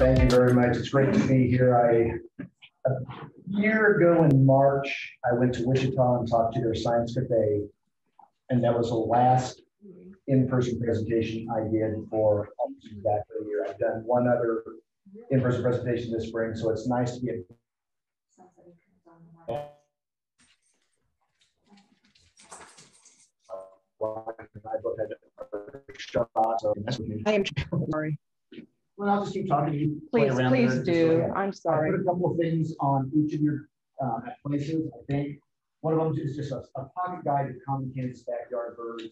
Thank you very much. It's great to be here. A year ago in March, I went to Wichita and talked to their science cafe, and that was the last in-person presentation I did for almost exactly a year. I've done one other in-person presentation this spring, so it's nice to get Well, I'll just keep talking to you. Please do. I'm sorry. I put a couple of things on each of your places. I think one of them is just a pocket guide to common Kansas backyard birds.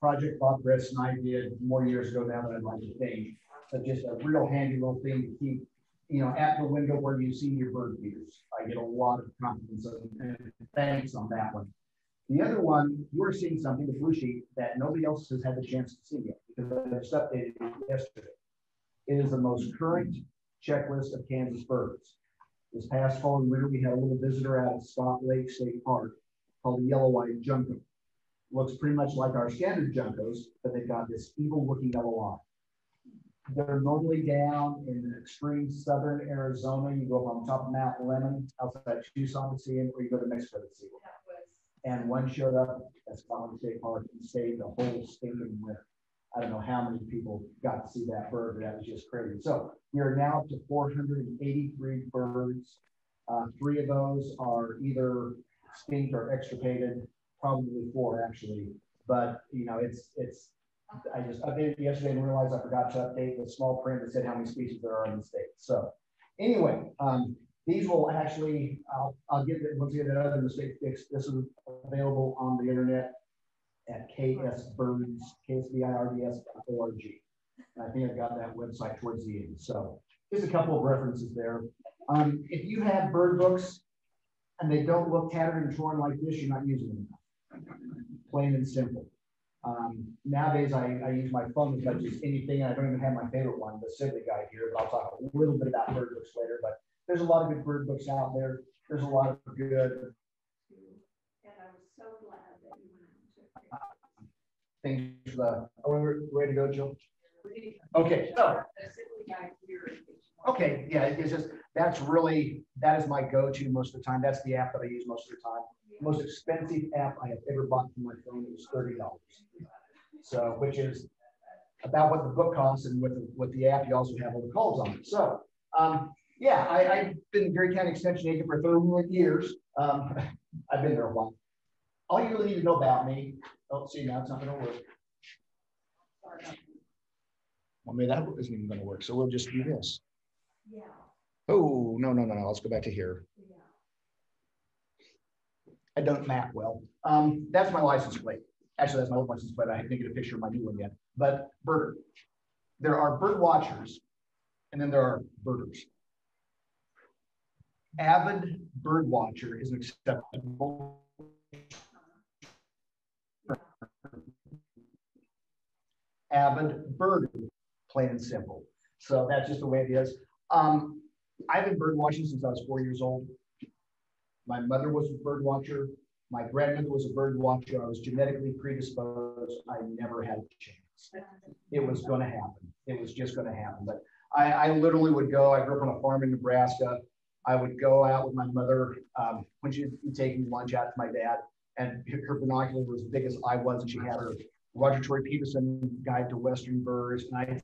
Project Bob Briss and I did more years ago now than I'd like to think. So just a real handy little thing to keep, you know, at the window where you see your bird feeders. I get a lot of compliments and thanks on that one. The other one, you're seeing something, the blue sheet, that nobody else has had the chance to see yet because I just updated it yesterday. It is the most current checklist of Kansas birds. This past fall and winter, we had a little visitor out of Scott Lake State Park called the yellow-eyed junco. Looks pretty much like our standard juncos, but they've got this evil-looking yellow eye. They're normally down in extreme southern Arizona. You go up on top of Mount Lemmon, outside Tucson to see them, or you go to Mexico to see them. And one showed up at Scotland State Park and stayed the whole stinking winter. I don't know how many people got to see that bird, but that was just crazy. So we are now up to 483 birds. Three of those are either extinct or extirpated, probably four actually. But you know, it's I just updated yesterday and realized I forgot to update the small print that said how many species there are in the state. So anyway, these will actually, I'll get that once again, that other mistake fixed. This is available on the internet at KS Birds, ksbirds.org. I think I've got that website towards the end. So just a couple of references there. If you have bird books and they don't look tattered and torn like this, you're not using them. Plain and simple. Nowadays, I use my phone as much as anything. I don't even have my favorite one, the Sibley guide here, but I'll talk a little bit about bird books later. But there's a lot of good bird books out there. There's a lot of good. And I was so glad that you went out. Thanks for that. Are we ready to go, Jill? Okay. So. Okay. Yeah. It's just that is my go-to most of the time. That's the app that I use most of the time. Most expensive app I have ever bought for my phone. It was $30. So, which is about what the book costs, and with the app, you also have all the calls on it. So. Yeah, I've been Geary County Extension agent for 31 years. I've been there a while. All you really need to know about me. Oh, see, now it's not going to work. Well, maybe that isn't even going to work. So we'll just do this. Yeah. Oh, no. Let's go back to here. Yeah. I don't map well. That's my license plate. Actually, that's my old license plate. I didn't get a picture of my new one yet. But birder. There are bird watchers, and then there are birders. Avid bird watcher is an acceptable term. Avid birder, plain and simple. So that's just the way it is. I've been bird watching since I was 4 years old. My mother was a bird watcher. My grandmother was a bird watcher. I was genetically predisposed. I never had a chance. It was going to happen. It was just going to happen. But I literally would go. I grew up on a farm in Nebraska. I would go out with my mother when she would be taking lunch out to my dad, and her binocular was as big as I was, and she had her Roger Tory Peterson guide to Western birds, and I'd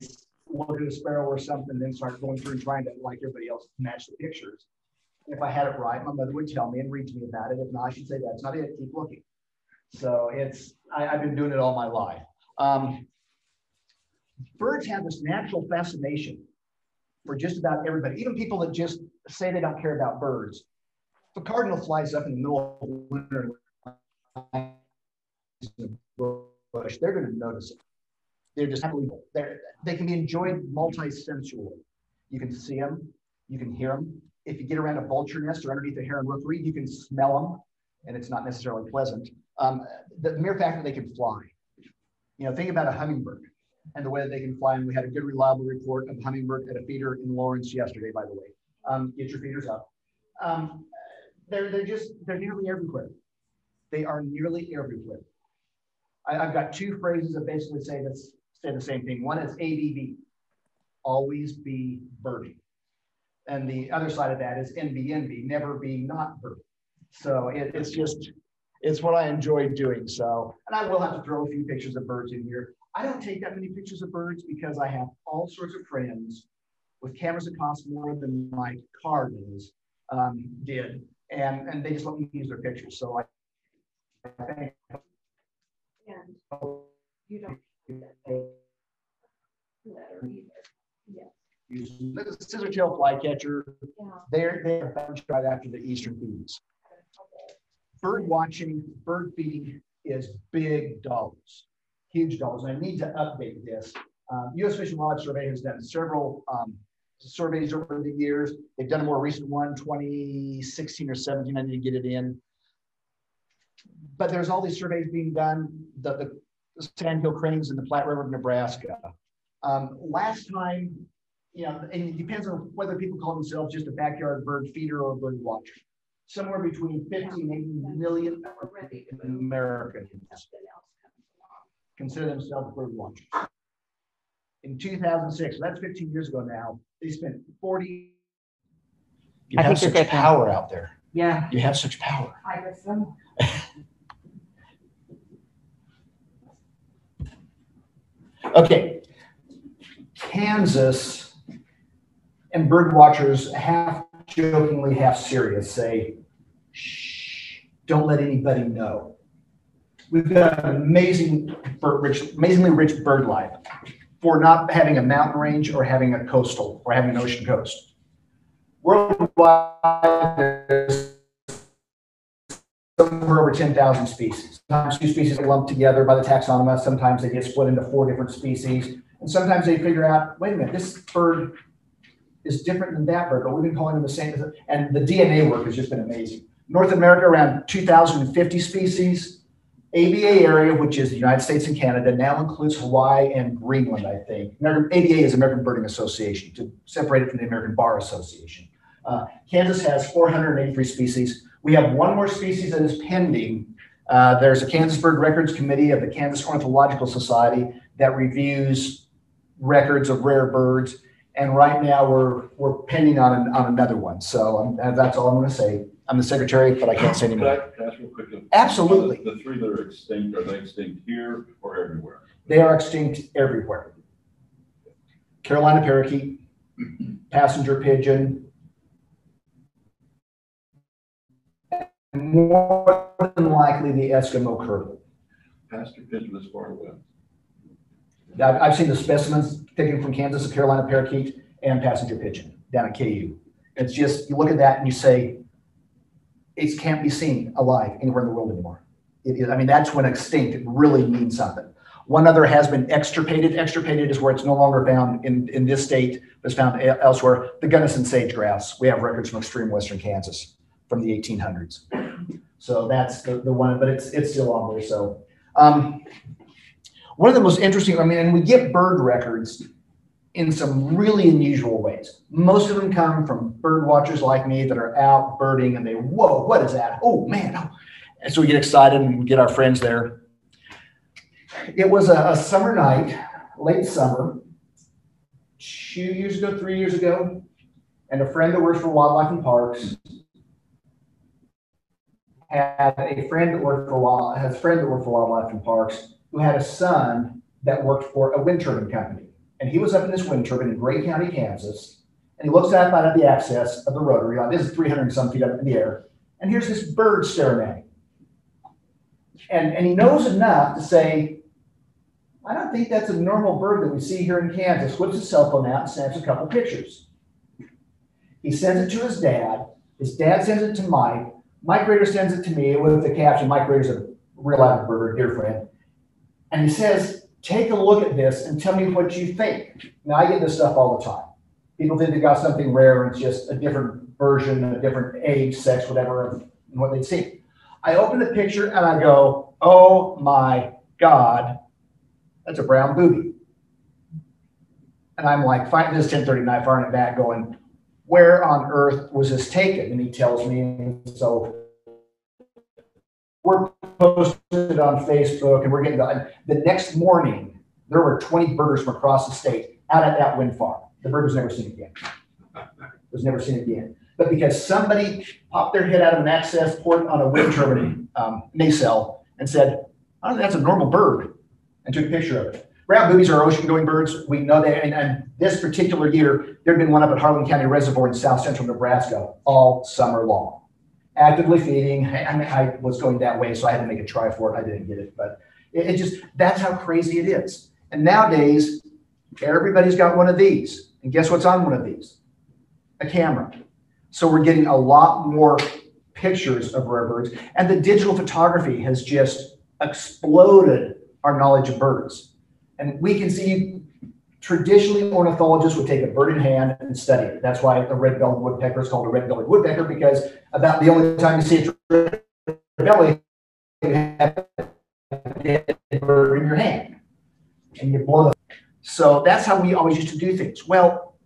look at a sparrow or something, and then start going through and trying to, like everybody else, match the pictures. If I had it right, my mother would tell me and read to me about it. If not, she'd say, that's not it, keep looking. So it's, I've been doing it all my life. Birds have this natural fascination for just about everybody, even people that just say they don't care about birds. If a cardinal flies up in the middle of winter in the bush, they're going to notice it. They're just unbelievable. They can be enjoyed multi-sensually. You can see them, you can hear them. If you get around a vulture nest or underneath a heron rookery, you can smell them, and it's not necessarily pleasant. The mere fact that they can fly. You know, think about a hummingbird and the way that they can fly. And we had a good, reliable report of hummingbird at a feeder in Lawrence yesterday, by the way. Get your feeders up. They're nearly everywhere. They are nearly everywhere. I've got two phrases that basically say the same thing. One is ABB, always be birding. And the other side of that is NB, never be not bird. So it's just, it's what I enjoy doing. So, and I will have to throw a few pictures of birds in here. I don't take that many pictures of birds because I have all sorts of friends with cameras that cost more than my car does, did. And they just let me use their pictures. So I think. And you don't do that letter either. Yeah. The scissor-tailed flycatcher, yeah. They're bounced right after the eastern feeds. Bird watching, bird feeding is big dollars, huge dollars. And I need to update this. U.S. Fish and Wildlife Survey has done several surveys over the years. They've done a more recent one, 2016 or 17. I need to get it in. But there's all these surveys being done, the Sandhill cranes in the Platte River of Nebraska. Last time, you know, and it depends on whether people call themselves just a backyard bird feeder or a bird watcher. Somewhere between 50 and 80 million Americans consider themselves bird watchers. In 2006, that's 15 years ago now, they spent 40. You have such power out there. Yeah. You have such power. I guess so. Okay. Kansas. And bird watchers half jokingly, half serious say, shh, don't let anybody know. We've got an amazingly rich bird life for not having a mountain range or having a coastal or having an ocean coast. Worldwide, there's over 10,000 species. Sometimes two species are lumped together by the taxonomists. Sometimes they get split into four different species. And sometimes they figure out, wait a minute, this bird is different than that bird, but we've been calling them the same. And the DNA work has just been amazing. North America, around 2,050 species. ABA area, which is the United States and Canada, now includes Hawaii and Greenland, I think. ABA is American Birding Association, to separate it from the American Bar Association. Kansas has 483 species. We have one more species that is pending. There's a Kansas Bird Records Committee of the Kansas Ornithological Society that reviews records of rare birds. And right now we're pending on another one. So that's all I'm going to say. I'm the secretary, but I can't say anymore. Can I ask real quickly? Absolutely. The three that are they extinct here or everywhere? They are extinct everywhere. Carolina parakeet, passenger pigeon, and more than likely the Eskimo curlew. Passenger pigeon is far away. I've seen the specimens taken from Kansas, the Carolina parakeet, and passenger pigeon down at KU. It's just, you look at that and you say, it can't be seen alive anywhere in the world anymore. I mean, that's when extinct, it really means something. One other has been extirpated. Extirpated is where it's no longer found in this state, but it's found elsewhere. The Gunnison sage grouse. We have records from extreme western Kansas from the 1800s. So that's the one, but it's still on there, so. One of the most interesting, I mean, and we get bird records in some really unusual ways. Most of them come from bird watchers like me that are out birding and they, whoa, what is that? Oh, man. Oh. And so we get excited and get our friends there. It was a summer night, late summer, 2 years ago, 3 years ago, and a friend that works for Wildlife and Parks had a friend that worked for Wildlife and Parks who had a son that worked for a wind turbine company. And he was up in this wind turbine in Greeley County, Kansas, and he looks up out of the access of the rotary. This is 300 and some feet up in the air. And here's this bird staring at him. And he knows enough to say, I don't think that's a normal bird that we see here in Kansas. Whips his cell phone out and snaps a couple pictures. He sends it to his dad. His dad sends it to Mike. Mike Rader sends it to me with the caption, Mike Rader's a real life bird, a dear friend. And he says, take a look at this and tell me what you think. Now, I get this stuff all the time. People think they got something rare and it's just a different version, a different age, sex, whatever, and what they'd see. I open the picture and I go, oh my God, that's a brown booby. And I'm like, fighting this 1039, firing it back, going, where on earth was this taken? And he tells me, and so we're posted on Facebook and we're getting done. The next morning, there were 20 birders from across the state out at that wind farm. The bird was never seen again. was never seen again. But because somebody popped their head out of an access port on a wind turbine nacelle and said, "I don't think that's a normal bird," and took a picture of it. Brown boobies are ocean-going birds. We know that. And this particular year, there had been one up at Harlan County Reservoir in south central Nebraska all summer long. Actively feeding. I mean, I was going that way, so I had to make a try for it. I didn't get it, but it just, that's how crazy it is. And nowadays, everybody's got one of these. And guess what's on one of these? A camera. So we're getting a lot more pictures of rare birds. And the digital photography has just exploded our knowledge of birds. And we can see, traditionally, ornithologists would take a bird in hand and study it. That's why the red-bellied woodpecker is called a red-bellied woodpecker, because about the only time you see a red-bellied you have a dead bird in your hand, and you blow it. So that's how we always used to do things. Well,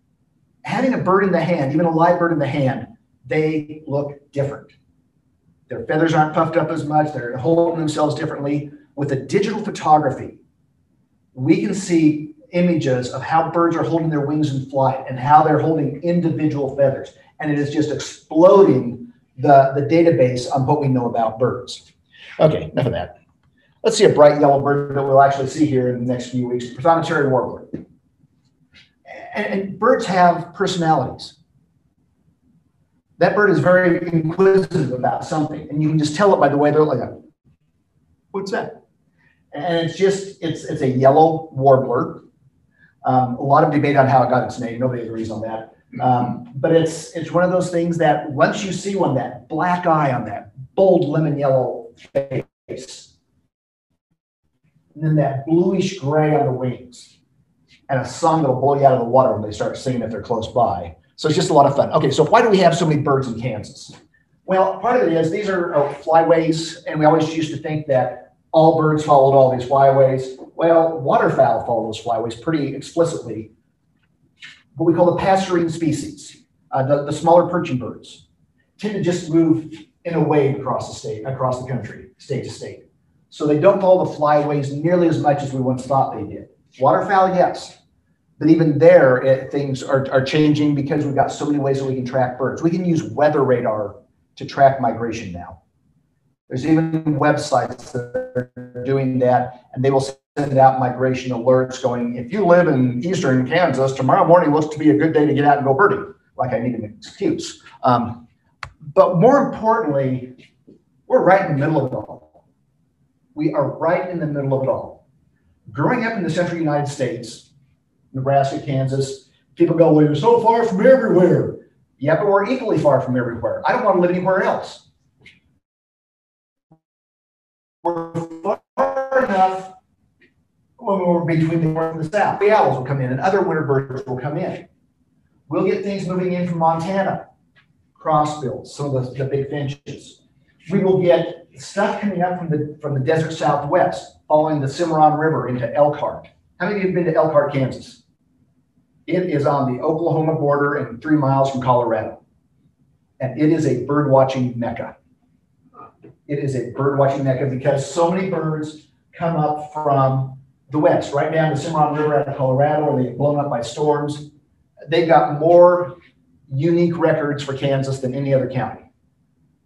having a bird in the hand, even a live bird in the hand, they look different. Their feathers aren't puffed up as much. They're holding themselves differently. With the digital photography, we can see images of how birds are holding their wings in flight and how they're holding individual feathers. And it is just exploding the database on what we know about birds. Okay, enough of that. Let's see a bright yellow bird that we'll actually see here in the next few weeks, prothonotary warbler. And birds have personalities. That bird is very inquisitive about something, and you can just tell it by the way they're like, "What's that?" And it's just, it's a yellow warbler. A lot of debate on how it got its name. Nobody agrees on that. But it's one of those things that once you see one, that black eye on that bold lemon yellow face, and then that bluish gray on the wings, and a song that'll blow you out of the water when they start singing if they're close by. So it's just a lot of fun. Okay, so why do we have so many birds in Kansas? Well, part of it is these are flyways, and we always used to think that all birds followed all these flyways. Well, waterfowl follow those flyways pretty explicitly. What we call the passerine species, the smaller perching birds, tend to just move in a wave across the state, across the country, state to state. So they don't follow the flyways nearly as much as we once thought they did. Waterfowl, yes, but even there, things are changing because we've got so many ways that we can track birds. We can use weather radar to track migration now. There's even websites that are doing that, and they will send out migration alerts going, if you live in eastern Kansas, tomorrow morning looks to be a good day to get out and go birding, like I need an excuse. But more importantly, we're right in the middle of it all. We are right in the middle of it all. Growing up in the central United States, Nebraska, Kansas, people go, well, you're so far from everywhere. Yeah, but we're equally far from everywhere. I don't want to live anywhere else. We're far enough when we're between the north and the south. The owls will come in and other winter birds will come in. We'll get things moving in from Montana, crossbills, some of the big finches. We will get stuff coming up from the desert southwest, following the Cimarron River into Elkhart. How many of you have been to Elkhart, Kansas? It is on the Oklahoma border and 3 miles from Colorado. And it is a bird watching mecca. It is a bird watching mecca because so many birds come up from the west, right down the Cimarron River out of Colorado, where they get blown up by storms. They've got more unique records for Kansas than any other county,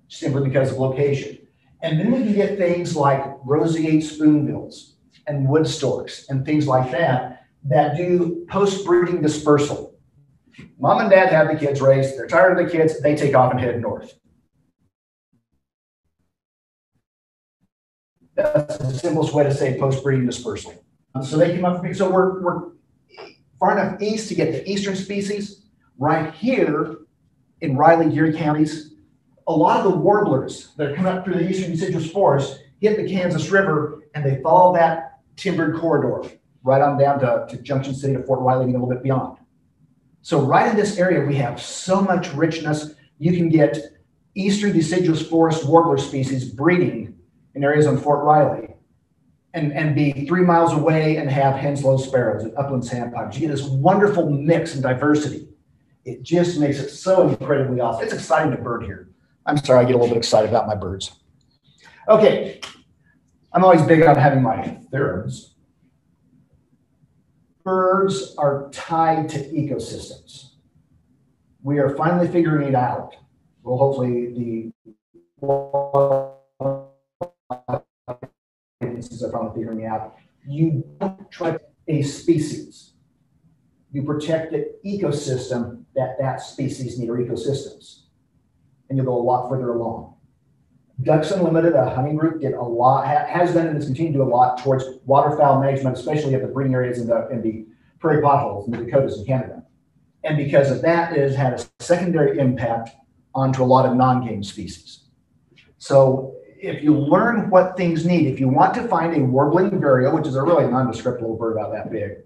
simply because of location. And then we can get things like roseate spoonbills and wood storks and things like that that do post-breeding dispersal. Mom and dad have the kids raised. They're tired of the kids. They take off and head north. That's the simplest way to say post-breeding dispersal. So they came up. So we're far enough east to get the eastern species. Right here in Riley, Geary counties, a lot of the warblers that come up through the eastern deciduous forest hit the Kansas River, and they follow that timbered corridor right on down to Junction City, to Fort Riley, and a little bit beyond. So right in this area, we have so much richness. You can get eastern deciduous forest warbler species breeding in areas on Fort Riley and be 3 miles away and have Henslow sparrows and upland sandpipers. You get this wonderful mix and diversity. It just makes it so incredibly awesome. It's exciting to bird here. I'm sorry, I get a little bit excited about my birds. Okay, I'm always big on having my theorems. Birds are tied to ecosystems. we are finally figuring it out. Well, hopefully the agencies are finally figuring it out. You don't try a species. You protect the ecosystem that species need, or ecosystems. And you'll go a lot further along. Ducks Unlimited, a hunting group, did a lot, has done and has continued to do a lot towards waterfowl management, especially at the breeding areas in the prairie potholes in the Dakotas and Canada. And because of that, it has had a secondary impact onto a lot of non-game species. So if you learn what things need, if you want to find a warbling vireo, which is a really nondescript little bird about that big,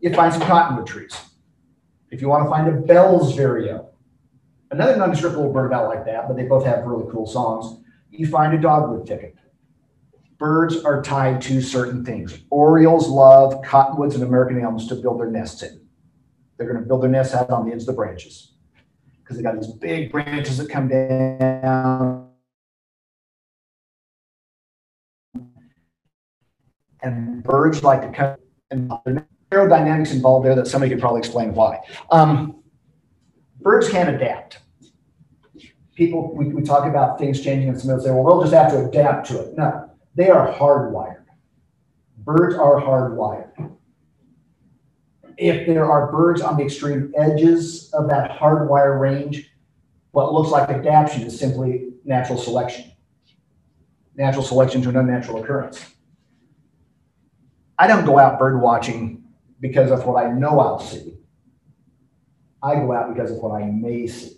you find some cottonwood trees. If you want to find a Bell's vireo, another nondescript little bird about like that, but they both have really cool songs, you find a dogwood thicket. Birds are tied to certain things. Orioles love cottonwoods and American elms to build their nests in. They're going to build their nests out on the ends of the branches because they got these big branches that come down. And birds like to come and there's aerodynamics involved there that somebody could probably explain why. Birds can adapt. People, we talk about things changing and somebody will say, well, they'll just have to adapt to it. No, they are hardwired. Birds are hardwired. If there are birds on the extreme edges of that hardwire range, what looks like adaptation is simply natural selection. Natural selection to an unnatural occurrence. I don't go out bird watching because of what I know I'll see. I go out because of what I may see.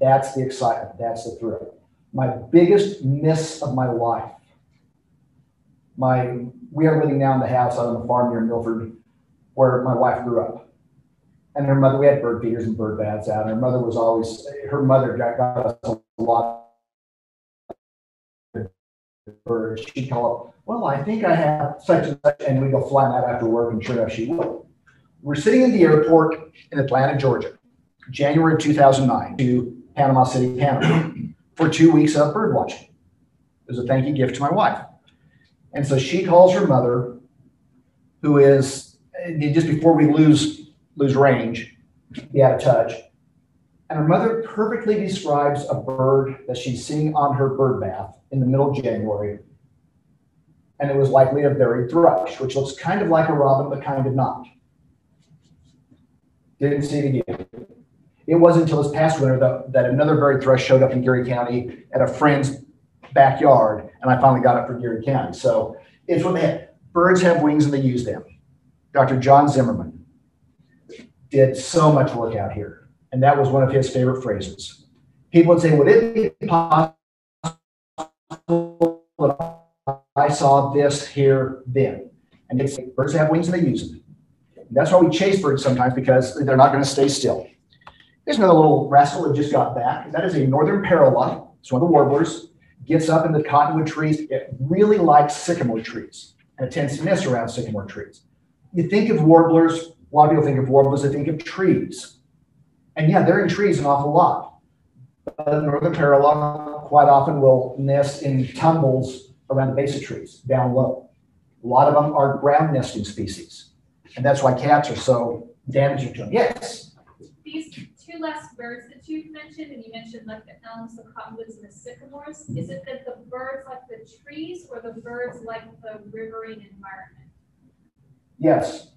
That's the excitement. That's the thrill. My biggest miss of my life. We are living now in the house out on the farm near Milford, where my wife grew up, and her mother. We had bird feeders and bird baths out. And her mother was always. Her mother got us a lot of birds. She'd call up. Well, I think I have such and such, and we go fly night after work, and sure enough, she would. We're sitting in the airport in Atlanta, Georgia, January of 2009 to Panama City, Panama, for 2 weeks of bird watching. It was a thank you gift to my wife. And so she calls her mother, who is, just before we lose range, be out of touch. And her mother perfectly describes a bird that she's seeing on her bird bath in the middle of January. And it was likely a berry thrush, which looks kind of like a robin, but kind of not. Didn't see it again. It wasn't until this past winter that another bird thrush showed up in Geary County at a friend's backyard, and I finally got it for Geary County. So it's what they have. Birds have wings and they use them. Dr. John Zimmerman did so much work out here, and that was one of his favorite phrases. People would say, would it be possible that I saw this here then? And they'd say, birds have wings and they use them. And that's why we chase birds sometimes, because they're not going to stay still. Here's another little rascal that just got back. That is a northern parula. It's one of the warblers. Gets up in the cottonwood trees. It really likes sycamore trees, and it tends to nest around sycamore trees. You think of warblers, a lot of people think of warblers, they think of trees. And yeah, they're in trees an awful lot. But the northern parula quite often will nest in tumbles around the base of trees, down low. A lot of them are ground nesting species. And that's why cats are so damaging to them. Yes? Two last birds that you've mentioned, and you mentioned like the elms, the cottonwoods, and the sycamores. Is it that the birds like the trees, or the birds like the riverine environment? Yes.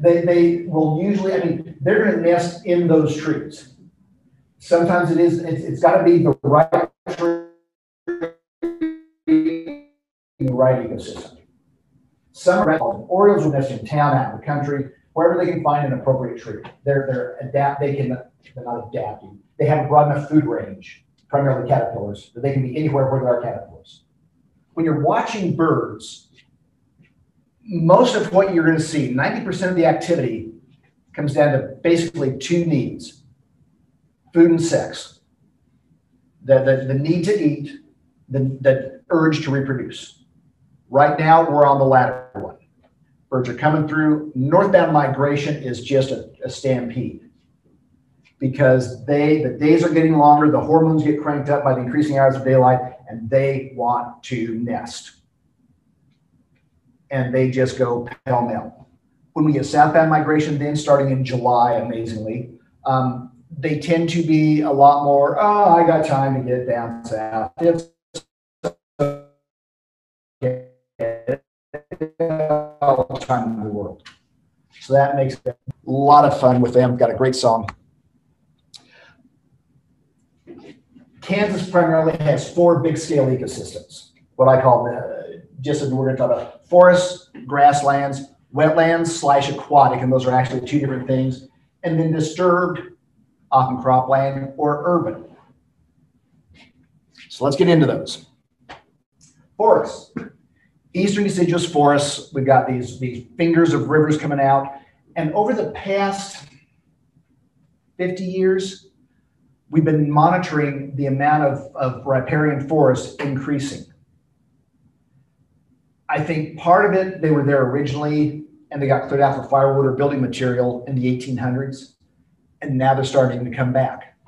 They will usually, I mean, they're going to nest in those trees. Sometimes it's got to be the right tree, the right ecosystem. Some orioles will nest in town, out in the country, wherever they can find an appropriate tree. They're not adapting. They have a broad enough food range, primarily caterpillars, that they can be anywhere where there are caterpillars. When you're watching birds, most of what you're going to see, 90% of the activity, comes down to basically two needs: food and sex. The need to eat, the urge to reproduce. Right now, we're on the latter one. Birds are coming through. Northbound migration is just a stampede, because the days are getting longer, the hormones get cranked up by the increasing hours of daylight, and they want to nest. And they just go pell-mell. When we get southbound migration, then starting in July, amazingly, They tend to be a lot more, oh, I got time to get down south. It's all the time in the world. So that makes a lot of fun with them. Got a great song. Kansas primarily has four big scale ecosystems, what I call the, just as we're going to talk about forests, grasslands, wetlands, slash aquatic, and those are actually two different things, and then disturbed, often cropland, or urban. So let's get into those. Forests. Eastern deciduous forests, we've got these fingers of rivers coming out, and over the past 50 years, we've been monitoring the amount of riparian forests increasing. I think part of it, they were there originally, and they got cleared out for firewood or building material in the 1800s, and now they're starting to come back.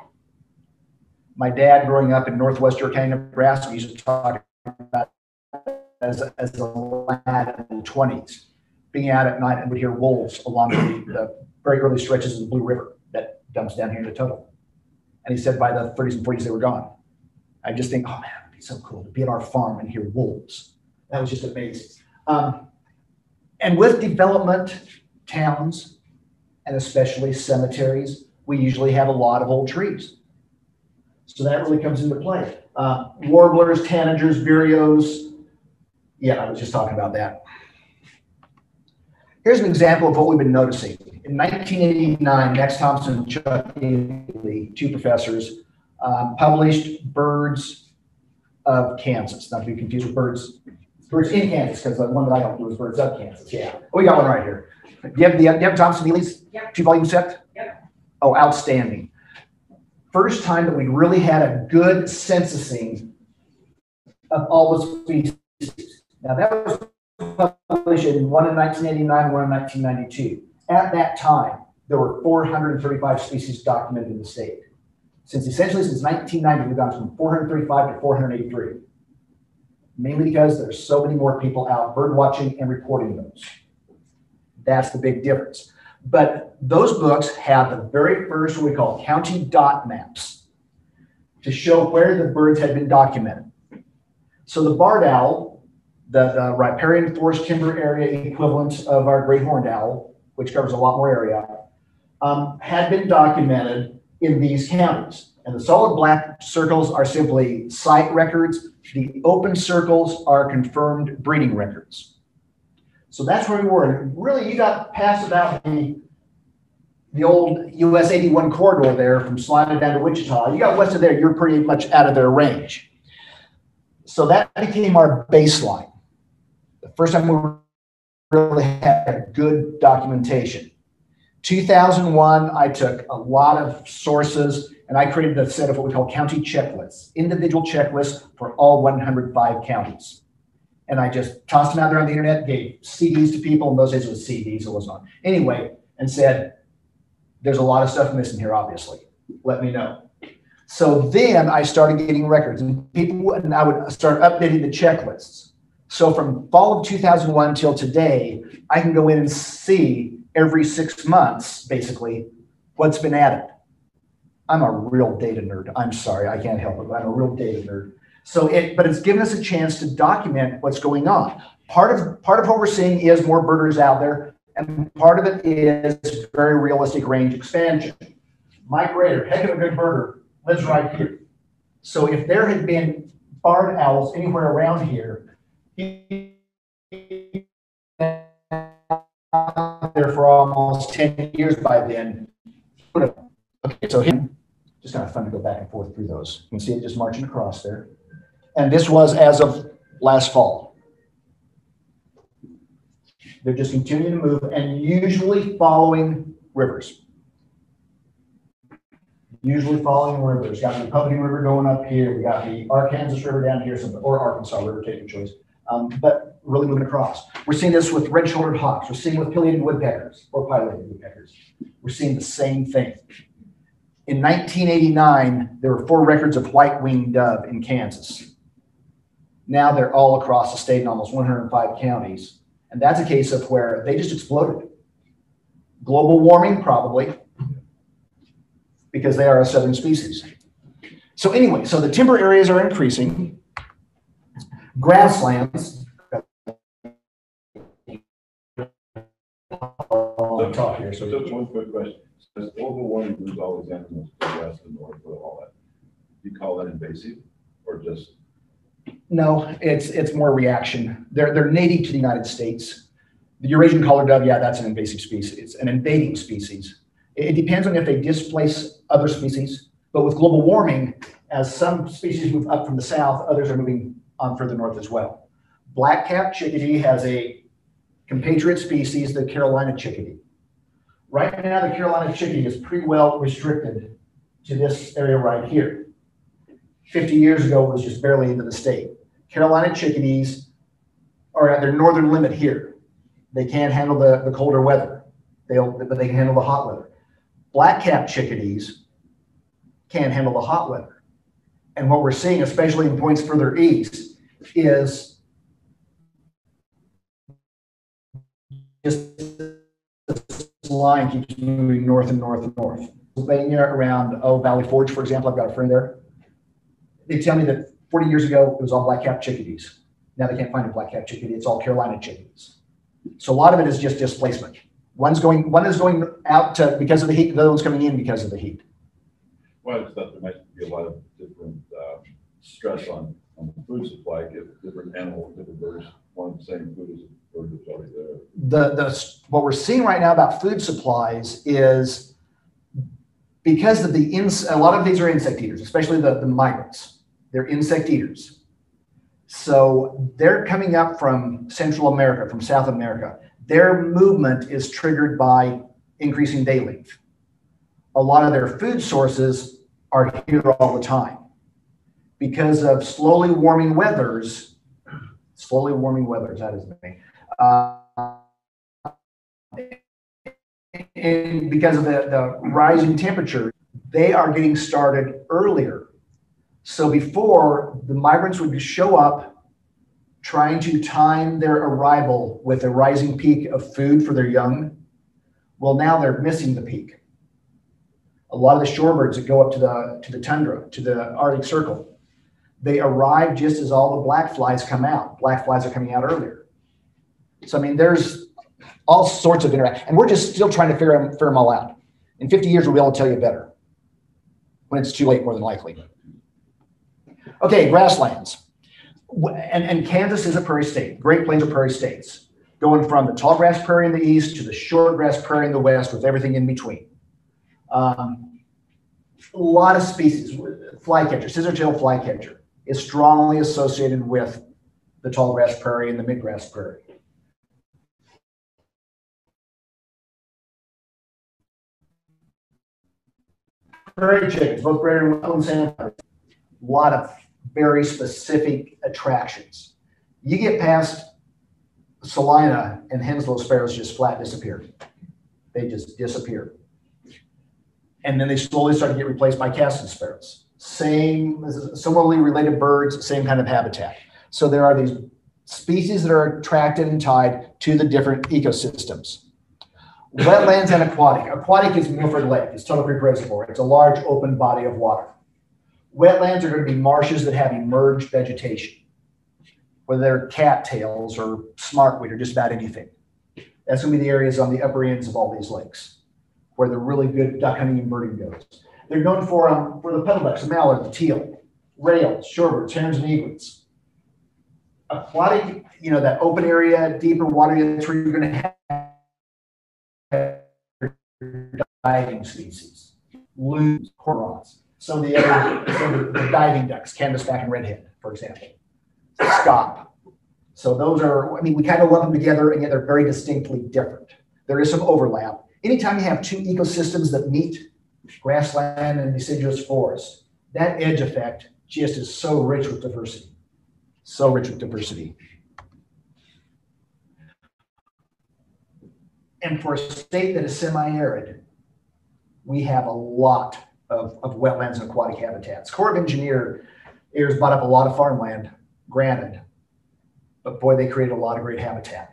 My dad, growing up in northwestern County, Nebraska, used to talk about as a lad in the 20s, being out at night and would hear wolves along the very early stretches of the Blue River that dumps down here into Tuttle. And he said by the 30s and 40s, they were gone. I just think, oh man, it'd be so cool to be at our farm and hear wolves. That was just amazing. And with development, towns, and especially cemeteries, we usually have a lot of old trees. So that really comes into play. Warblers, tanagers, vireos. Yeah, I was just talking about that. Here's an example of what we've been noticing. In 1989, Max Thompson and Chuck Otte, two professors, published Birds of Kansas. Not to be confused with Birds in Kansas, because the one that I don't do is Birds of Kansas. Yeah, we got one right here. Do you have Thompson Neely's two-volume set? Yep. Oh, outstanding. First time that we really had a good censusing of all the species. Now, that was published in one in 1989, one in 1992. At that time, there were 435 species documented in the state. Essentially since 1990, we've gone from 435 to 483, mainly because there's so many more people out bird watching and reporting those. That's the big difference. But those books have the very first what we call county dot maps to show where the birds had been documented. So the barred owl, the riparian forest timber area equivalent of our great horned owl, which covers a lot more area, had been documented in these counties. And the solid black circles are simply site records. The open circles are confirmed breeding records. So that's where we were. And really, you got past about the old US 81 corridor there from Salina down to Wichita. You got west of there, you're pretty much out of their range. So that became our baseline. The first time we really had good documentation. 2001, I took a lot of sources and I created a set of what we call county checklists, individual checklists for all 105 counties. And I just tossed them out there on the internet, gave CDs to people. In those days it was CDs, it wasn't on. Anyway, and said, there's a lot of stuff missing here, obviously. Let me know. So then I started getting records and people, and I would start updating the checklists. So from fall of 2001 till today, I can go in and see every 6 months, basically, what's been added. I'm a real data nerd. I'm sorry, I can't help it, but I'm a real data nerd. So but it's given us a chance to document what's going on. Part of what we're seeing is more birders out there, and part of it is very realistic range expansion. Mike Rader, heck of a good birder, lives right here. So if there had been barred owls anywhere around here, he there for almost 10 years by then. Okay, so him, just kind of fun to go back and forth through those. You can see it just marching across there. And this was as of last fall. They're just continuing to move and usually following rivers. Usually following rivers. Got the Republican River going up here. We got the Arkansas River down here, or Arkansas River, take your choice. But really moving across. We're seeing this with red-shouldered hawks. We're seeing it with pileated woodpeckers or pileated woodpeckers. We're seeing the same thing. In 1989, there were 4 records of white-winged dove in Kansas. Now they're all across the state in almost 105 counties. And that's a case of where they just exploded. Global warming, probably. because they are a southern species. So anyway, so the timber areas are increasing. Grasslands. I'll talk here. So just one quick question. Does overwhelming lose all these animals to the west and north with all that? Do you call that invasive or just? No, it's more reaction. They're native to the United States. The Eurasian collared dove, yeah, that's an invasive species. It's an invading species. It depends on if they displace other species. But with global warming, as some species move up from the south, others are moving on further north as well. Black-capped chickadee has a compatriot species, the Carolina chickadee. Right now, the Carolina chickadee is pretty well restricted to this area right here. 50 years ago, it was just barely into the state. Carolina chickadees are at their northern limit here. They can't handle the colder weather, but they can handle the hot weather. Black-capped chickadees can't handle the hot weather. And what we're seeing, especially in points further east, is just this line keeps moving north and north and north. Pennsylvania around Valley Forge, for example, I've got a friend there. They tell me that 40 years ago, it was all black-capped chickadees. Now they can't find a black-capped chickadee. It's all Carolina chickadees. So a lot of it is just displacement. One is going out because of the heat, the other one's coming in because of the heat. Well, I thought there might be a lot of different stress on the food supply if different animals, different birds want the same food as the bird that's already there. What we're seeing right now about food supplies is because of the a lot of these are insect eaters, especially the migrants. They're insect eaters. So they're coming up from Central America, from South America. Their movement is triggered by increasing day length. A lot of their food sources are here all the time. Because of slowly warming weathers, that is the thing. And because of the rising temperature, they are getting started earlier. So before, the migrants would show up trying to time their arrival with a rising peak of food for their young. Well, now they're missing the peak. A lot of the shorebirds that go up to the tundra, to the Arctic Circle, they arrive just as all the black flies come out. Black flies are coming out earlier. So, I mean, there's all sorts of interaction. And we're just still trying to figure them all out. In 50 years, we'll be able to tell you better when it's too late, more than likely. Okay, grasslands. And Kansas is a prairie state. Great Plains are prairie states. Going from the tall grass prairie in the east to the short grass prairie in the west with everything in between. A lot of species, flycatcher, scissor-tailed flycatcher is strongly associated with the tall grass prairie and the mid-grass prairie. Prairie chickens, both prairie and White-rumped sandpiper. A lot of very specific attractions. You get past Salina and Henslow sparrows just flat disappear. They just disappear. And then they slowly start to get replaced by casting sparrows. Similarly related birds, same kind of habitat. So there are these species that are attracted and tied to the different ecosystems. Wetlands and aquatic. Aquatic is Milford Lake. It's Total Creek Reservoir. It's a large open body of water. Wetlands are going to be marshes that have emerged vegetation, whether they're cattails or smartweed or just about anything. That's going to be the areas on the upper ends of all these lakes where the really good duck hunting and birding goes. They're known for the pedelec, the mallard, the teal, rails, shorebirds, herons, and egrets. Aquatic, you know, that open area, deeper water, that's where you're going to have diving species, loons, cormorants. Some of the diving ducks, canvasback and redhead, for example, scop. So those are, I mean, we kind of lump them together, and yet they're very distinctly different. There is some overlap. Anytime you have two ecosystems that meet, grassland and deciduous forest, that edge effect just is so rich with diversity. So rich with diversity. And for a state that is semi-arid, we have a lot of wetlands and aquatic habitats. Corps of Engineers bought up a lot of farmland, granted, but boy, they created a lot of great habitat.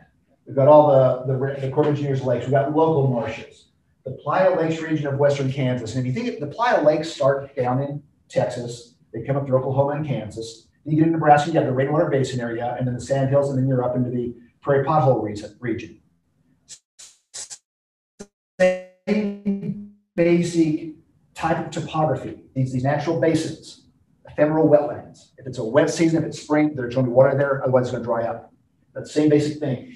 We've got all the Corps of Engineers lakes, we've got local marshes, the Playa Lakes region of western Kansas. And if you think the Playa Lakes start down in Texas, they come up through Oklahoma and Kansas. Then you get in Nebraska, you got the Rainwater Basin area, and then the Sandhills, and then you're up into the Prairie Pothole region. Same basic type of topography, these natural basins, ephemeral wetlands. If it's a wet season, if it's spring, there's going to be water there, otherwise it's going to dry up. That same basic thing.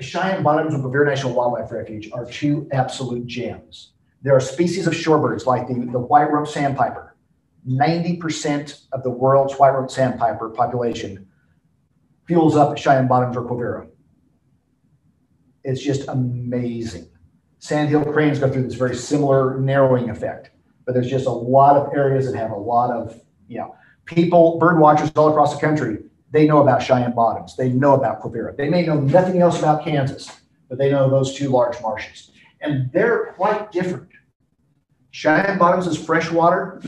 Cheyenne Bottoms of Bevere National Wildlife Refuge are two absolute gems. There are species of shorebirds like the white-rumped sandpiper. 90% of the world's white-rumped sandpiper population fuels up at Cheyenne Bottoms or Quivira. It's just amazing. Sandhill cranes go through this very similar narrowing effect, but there's just a lot of areas that have a lot of, you know, people, bird watchers all across the country, they know about Cheyenne Bottoms. They know about Quivira. They may know nothing else about Kansas, but they know those two large marshes. And they're quite different. Cheyenne Bottoms is freshwater.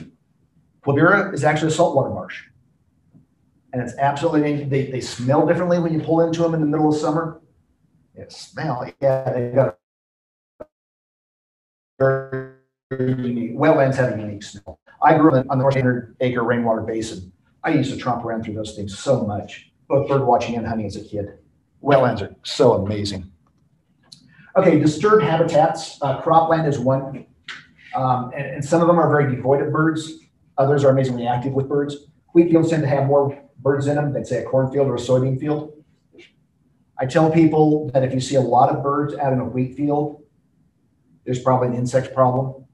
Quivira is actually a saltwater marsh. And it's absolutely, they smell differently when you pull into them in the middle of summer. It smells, yeah, they've got a very unique, wetlands have a unique smell. I grew up on the 100-acre rainwater basin. I used to tromp around through those things so much, both bird watching and hunting as a kid. Wetlands are so amazing. Okay, disturbed habitats. Cropland is one, and some of them are very devoid of birds. Others are amazingly active with birds. Wheat fields tend to have more birds in them than, say, a cornfield or a soybean field. I tell people that if you see a lot of birds out in a wheat field, there's probably an insect problem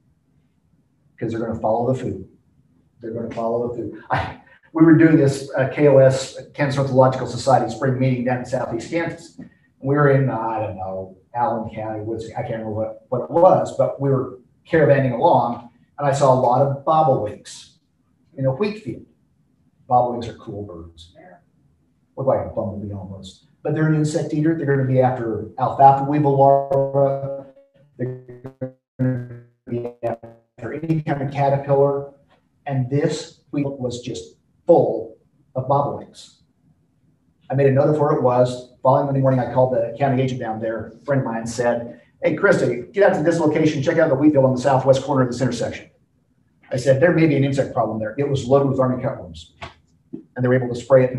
because they're going to follow the food. They're going to follow the food. We were doing this KOS, Kansas Ornithological Society, spring meeting down in southeast Kansas. We were in, I don't know, Allen County, Woods, I can't remember what it was, but we were caravanning along, and I saw a lot of bobolinks in a wheat field. Bobolinks are cool birds. Look like a bumblebee almost. But they're an insect eater. They're going to be after alfalfa weevil larvae. They're going to be after any kind of caterpillar. And this wheat was just full of bobolinks. I made a note of where it was. Following Monday morning, I called the county agent down there. A friend of mine said, "Hey, Christy, get out to this location, check out the wheat field on the southwest corner of this intersection." I said, "There may be an insect problem there." It was loaded with army cutworms, and they were able to spray it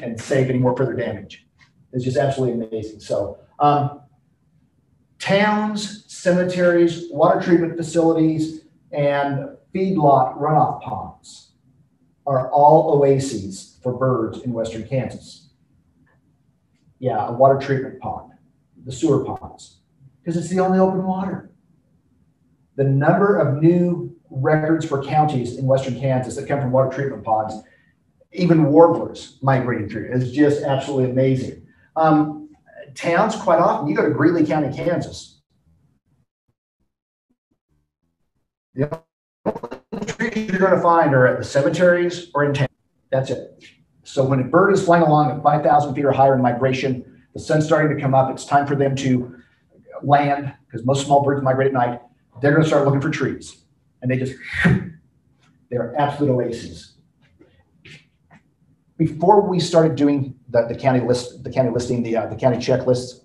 and save any more further damage. It's just absolutely amazing. So towns, cemeteries, water treatment facilities, and feedlot runoff ponds are all oases for birds in western Kansas. Yeah, a water treatment pond, the sewer ponds, because it's the only open water. The number of new records for counties in western Kansas that come from water treatment ponds, even warblers migrating through, is just absolutely amazing. Towns, quite often, you go to Greeley County, Kansas. Yeah. Trees you're going to find are at the cemeteries or in town. That's it. So when a bird is flying along at 5,000 feet or higher in migration, the sun's starting to come up. It's time for them to land because most small birds migrate at night. They're going to start looking for trees, and they're absolute oases. Before we started doing the county checklists,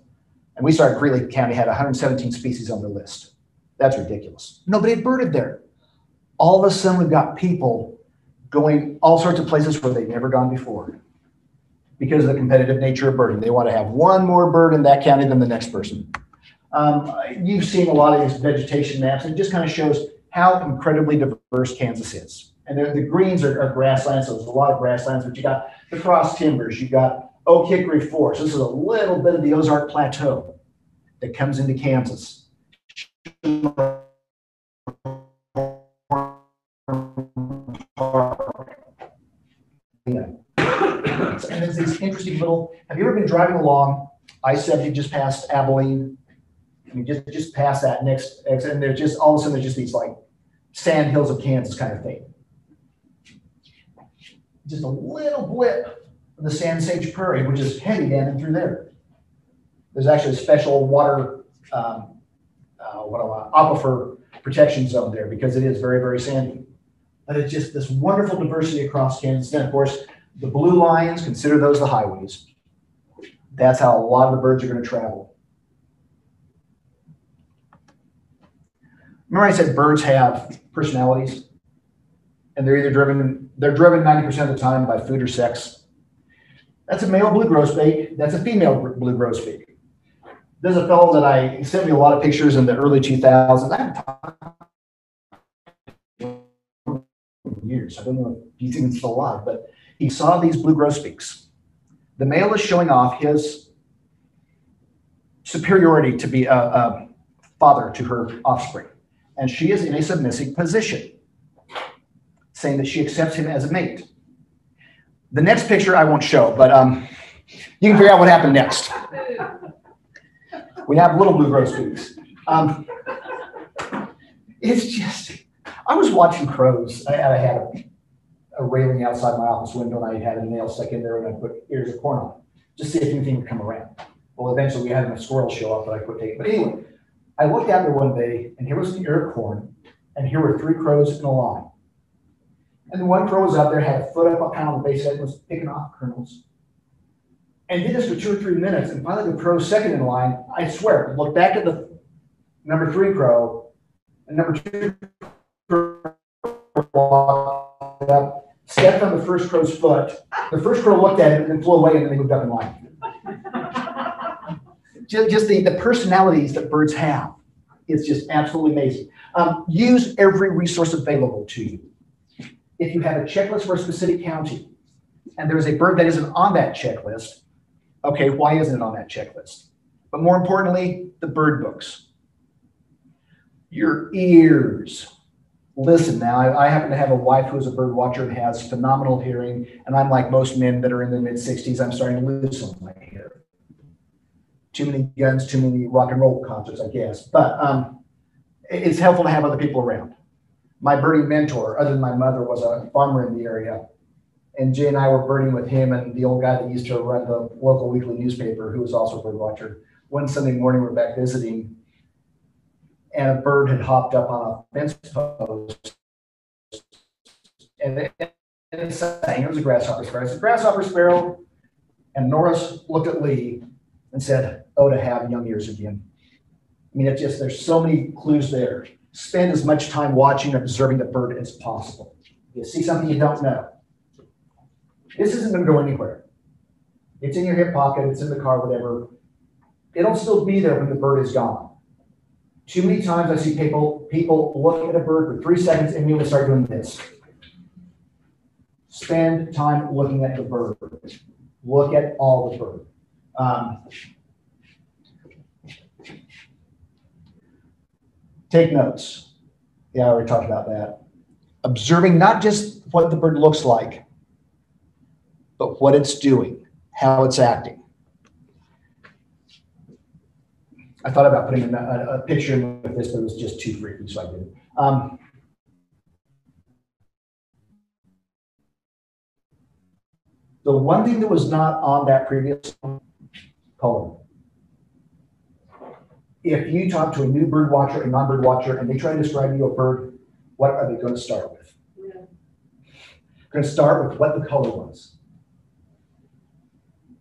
and we started Greeley County had 117 species on their list. That's ridiculous. Nobody had birded there. All of a sudden, we've got people going all sorts of places where they've never gone before because of the competitive nature of birding. They want to have one more bird in that county than the next person. You've seen a lot of these vegetation maps, and it just kind of shows how incredibly diverse Kansas is. And the greens are grasslands, so there's a lot of grasslands, but you got the cross timbers, you got oak hickory forest. This is a little bit of the Ozark Plateau that comes into Kansas. And there's these interesting little, have you ever been driving along I-70 just past Abilene? I mean, just past that next exit, and there's just, all of a sudden, there's just these like sand hills of Kansas kind of thing. Just a little blip of the Sand Sage Prairie, which is heavy down and through there. There's actually a special water, aquifer protection zone there because it is very, very sandy. But it's just this wonderful diversity across Kansas. And of course, the blue lines, consider those the highways. That's how a lot of the birds are going to travel. remember I said birds have personalities, and they're either driven 90% of the time by food or sex. That's a male blue grosbeak. That's a female blue grosbeak. There's a fellow that he sent me a lot of pictures in the early 2000s. I haven't talked for years. I don't know if he's even still alive, but he saw these blue grosbeaks. The male is showing off his superiority to be a father to her offspring. And she is in a submissive position, saying that she accepts him as a mate. The next picture I won't show, but you can figure out what happened next. We have little blue grosbeaks. It's just, I was watching crows. I had a railing outside my office window, and I had a nail stuck in there, and I put ears of corn on it, just to see if anything would come around. Well, eventually we had a squirrel show up that I put tape. But anyway, I looked out there one day, and here was an ear of corn, and here were three crows in a line. And one crow was out there, had a foot up on the base head, was picking off kernels. And did this for 2 or 3 minutes, and finally the crow second in line, I swear, looked back at the number three crow, and number two crow walked up, stepped on the first crow's foot. The first crow looked at it and then flew away, and then they moved up in line. Just the personalities that birds have. It's just absolutely amazing. Use every resource available to you. If you have a checklist for a specific county, and there's a bird that isn't on that checklist, okay, why isn't it on that checklist? But more importantly, the bird books. Your ears. Listen now, I happen to have a wife who is a bird watcher and has phenomenal hearing, and I'm like most men that are in their mid-60s, I'm starting to lose some of my hair. Too many guns, too many rock and roll concerts, I guess. But it's helpful to have other people around. My birding mentor, other than my mother, was a farmer in the area. And Jay and I were birding with him and the old guy that used to run the local weekly newspaper, who was also a bird watcher. One Sunday morning, we were back visiting, and a bird had hopped up on a fence post. And it sang. It was a grasshopper sparrow. I said, grasshopper sparrow. And Norris looked at Lee and said, oh, to have young ears again. I mean, it's just, there's so many clues there. Spend as much time watching and observing the bird as possible. You see something you don't know. This isn't going to go anywhere. It's in your hip pocket, it's in the car, whatever. It'll still be there when the bird is gone. Too many times I see people look at a bird for 3 seconds and immediately start doing this. Spend time looking at the bird. Look at all the bird. Take notes. Yeah, I already talked about that. Observing not just what the bird looks like, but what it's doing, how it's acting. I thought about putting in a picture of this, but it was just too freaky, so I didn't. The one thing that was not on that previous poem, if you talk to a new bird watcher, a non-bird watcher, and they try to describe you a bird, what are they going to start with? Yeah. They're going to start with what the color was.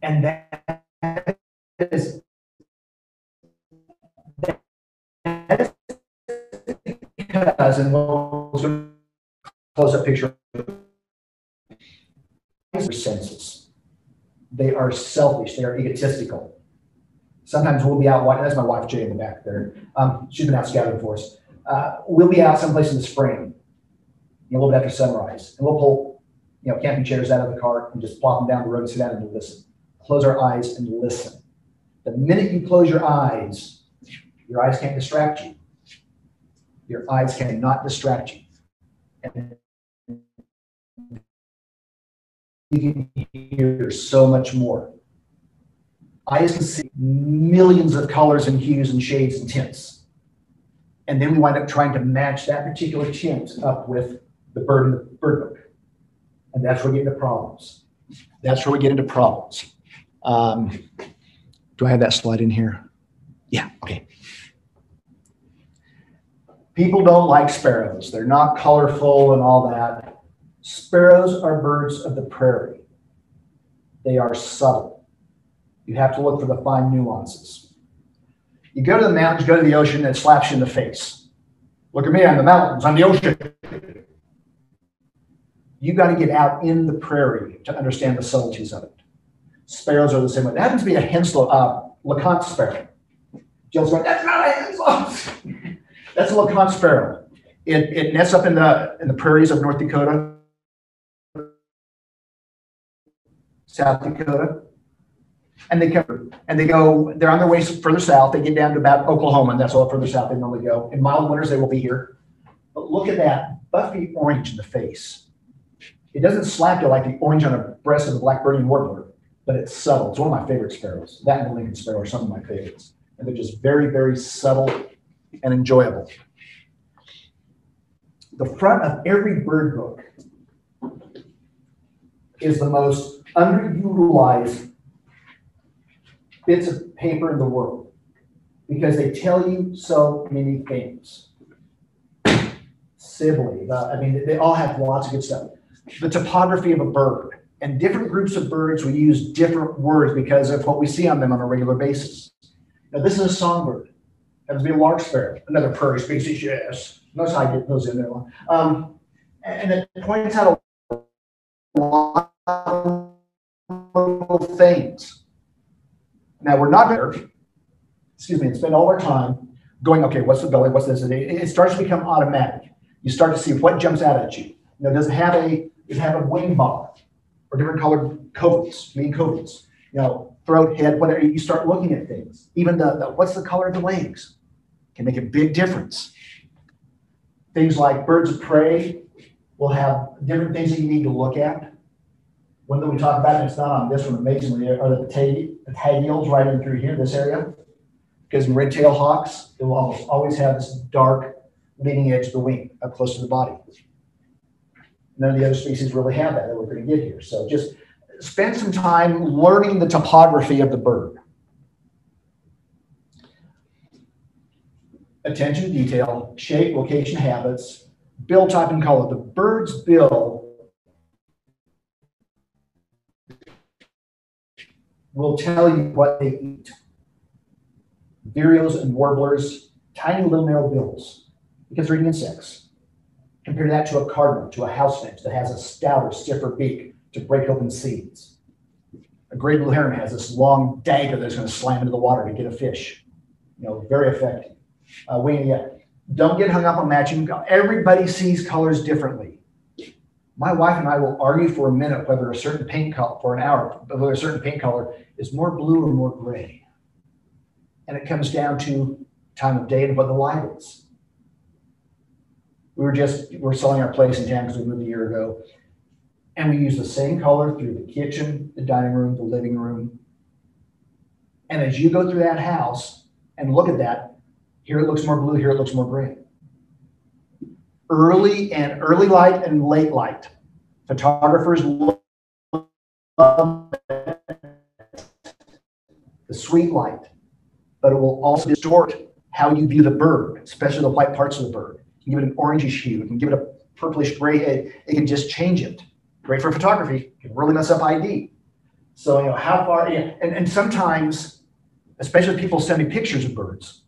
And that is because, and we'll close up picture, senses. They are selfish. They are egotistical. Sometimes we'll be out watching. That's my wife, Jay, in the back there. She's been out scouting for us. We'll be out someplace in the spring, a little bit after sunrise, and we'll pull, camping chairs out of the cart and just plop them down the road and sit down and listen. Close our eyes and listen. The minute you close your eyes can't distract you. Your eyes cannot distract you. And you can hear so much more. Eyes can see millions of colors and hues and shades and tints. And then we wind up trying to match that particular tint up with the bird in the bird book. And that's where we get into problems. Do I have that slide in here? Yeah, okay. People don't like sparrows. They're not colorful and all that. Sparrows are birds of the prairie. They are subtle. You have to look for the fine nuances. You go to the mountains, go to the ocean, and it slaps you in the face. Look at me, I'm the mountains, I'm the ocean. You got to get out in the prairie to understand the subtleties of it. Sparrows are the same way. That happens to be a Henslow, LeConte sparrow. Jill's going, that's not a Henslow. That's a LeConte sparrow. It nests up in the prairies of North Dakota, South Dakota, and they go. They're on their way further south. They get down to about Oklahoma, and that's all further south they normally go. In mild winters, they will be here. But look at that buffy orange in the face. It doesn't slap you like the orange on the breast of the Blackbirdian warbler, but it's subtle. It's one of my favorite sparrows. That and the Lincoln sparrow are some of my favorites. And they're just very, very subtle and enjoyable. The front of every bird book is the most underutilized bits of paper in the world because they tell you so many things. Sibley, they all have lots of good stuff. The topography of a bird. And different groups of birds, we use different words because of what we see on them on a regular basis. Now, this is a songbird. That would be a lark sparrow, another prairie species, yes. Notice how I get those in there. And it points out a lot of little things. Now, we're not going to, spend all our time going, okay, what's the belly, what's this? It starts to become automatic. You start to see what jumps out at you. Now, it doesn't have a wing bar or different colored coats, main coats, throat, head, whatever. You start looking at things. Even what's the color of the wings can make a big difference. Things like birds of prey will have different things that you need to look at. One that we talk about, and it's not on this one amazingly, are the tails right in through here, this area. Because in red-tailed hawks, it will always have this dark leading edge of the wing up close to the body. None of the other species really have that we're going to get here. So just spend some time learning the topography of the bird. Attention to detail, shape, location, habits, bill type, and color. The bird's bill will tell you what they eat. Vireos and warblers, tiny little narrow bills because they're eating insects. Compare that to a cardinal, to a house finch that has a stouter, stiffer beak to break open seeds. A gray blue heron has this long dagger that's going to slam into the water to get a fish. Very effective. Don't get hung up on matching. Everybody sees colors differently. My wife and I will argue for a minute whether a certain paint color, for an hour, whether a certain paint color is more blue or more gray. And it comes down to time of day and what the light is. We're selling our place in town because we moved a year ago. And we use the same color through the kitchen, the dining room, the living room. And as you go through that house and look at that, here it looks more blue, here it looks more gray. Early light and late light. Photographers love the sweet light, but it will also distort how you view the bird, especially the white parts of the bird. You can give it an orangish hue, you can give it a purplish gray, it can just change it. Great for photography, it can really mess up ID. So, how far, and sometimes, especially people send me pictures of birds.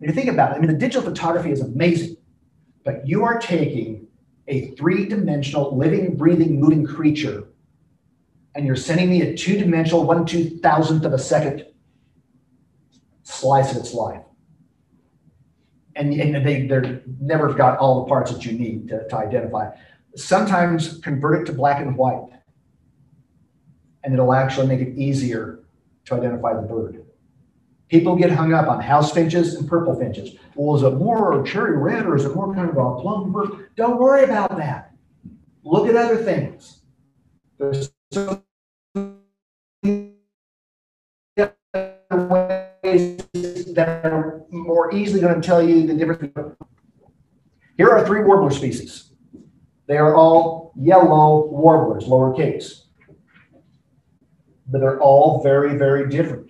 And you think about it, the digital photography is amazing, but you are taking a three-dimensional, living, breathing, moving creature, and you're sending me a two-dimensional, 1/2000th of a second slice of its life. And they've never got all the parts that you need to identify. Sometimes convert it to black and white, and it'll actually make it easier to identify the bird. People get hung up on house finches and purple finches. Well, is it more cherry red or is it more kind of a plum bird? Don't worry about that. Look at other things. There's so many ways that are more easily going to tell you the difference. Here are three warbler species. They are all yellow warblers, lowercase. But they're all very, very different.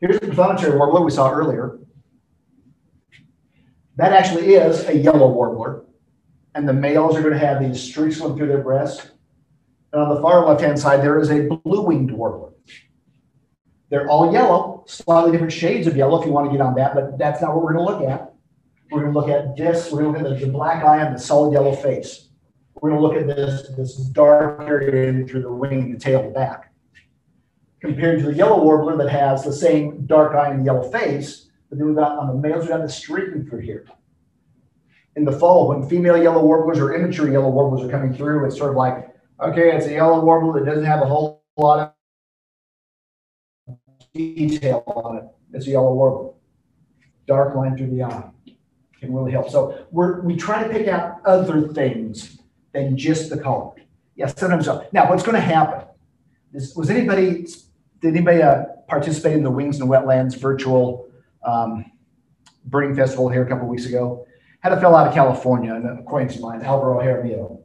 Here's the confirmatory warbler we saw earlier. That actually is a yellow warbler. And the males are going to have these streaks going through their breast. And on the far left-hand side, there is a blue-winged warbler. They're all yellow, slightly different shades of yellow if you want to get on that, but that's not what we're going to look at. We're going to look at this. We're going to look at the black eye on the solid yellow face. We're going to look at this dark area in through the wing, the tail, the back. Compared to the yellow warbler that has the same dark eye and yellow face, but then we've got on the males, we've got the streaking through here. In the fall, when female yellow warblers or immature yellow warblers are coming through, it's sort of like, okay, it's a yellow warbler that doesn't have a whole lot of detail on it. It's a yellow warbler. Dark line through the eye can really help. So we try to pick out other things than just the color. Yes, sometimes so. Now, what's going to happen? Did anybody participate in the Wings and Wetlands virtual birding festival here a couple of weeks ago? Had a fellow out of California, an acquaintance of mine, Alvaro Jaramillo,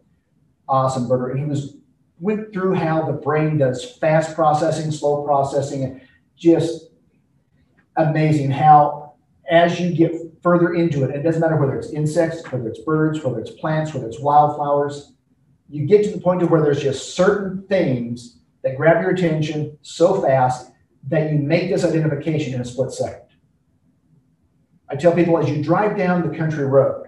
awesome birder, and he went through how the brain does fast processing, slow processing, and just amazing how as you get further into it, it doesn't matter whether it's insects, whether it's birds, whether it's plants, whether it's wildflowers, you get to the point of where there's just certain things that grab your attention so fast that you make this identification in a split second. I tell people as you drive down the country road,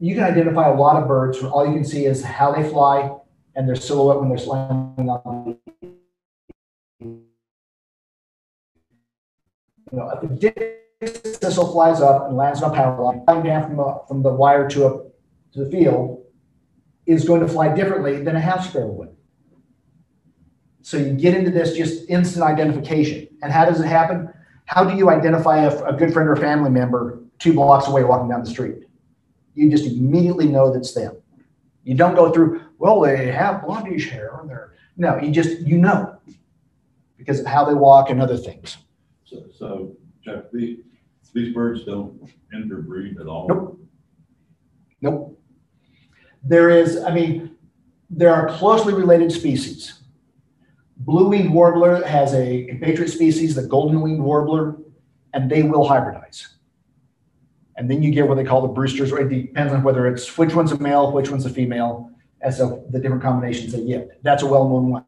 you can identify a lot of birds from all you can see is how they fly and their silhouette when they're slamming on the, at the distance, thistle flies up and lands on a power line, flying down from the wire to the field is going to fly differently than a house sparrow would. So you get into this just instant identification. And how does it happen? How do you identify a good friend or family member 2 blocks away walking down the street? You just immediately know that's them. You don't go through, well, they have blondish hair on their. No, you just, you know, because of how they walk and other things. So Jeff, these birds don't interbreed at all? Nope. Nope. There are closely related species. Blue-winged warbler has a compatriot species, the golden-winged warbler, and they will hybridize. And then you get what they call the Brewsters, or it depends on whether it's which one's a male, which one's a female, as so the different combinations they get. That's a well-known one.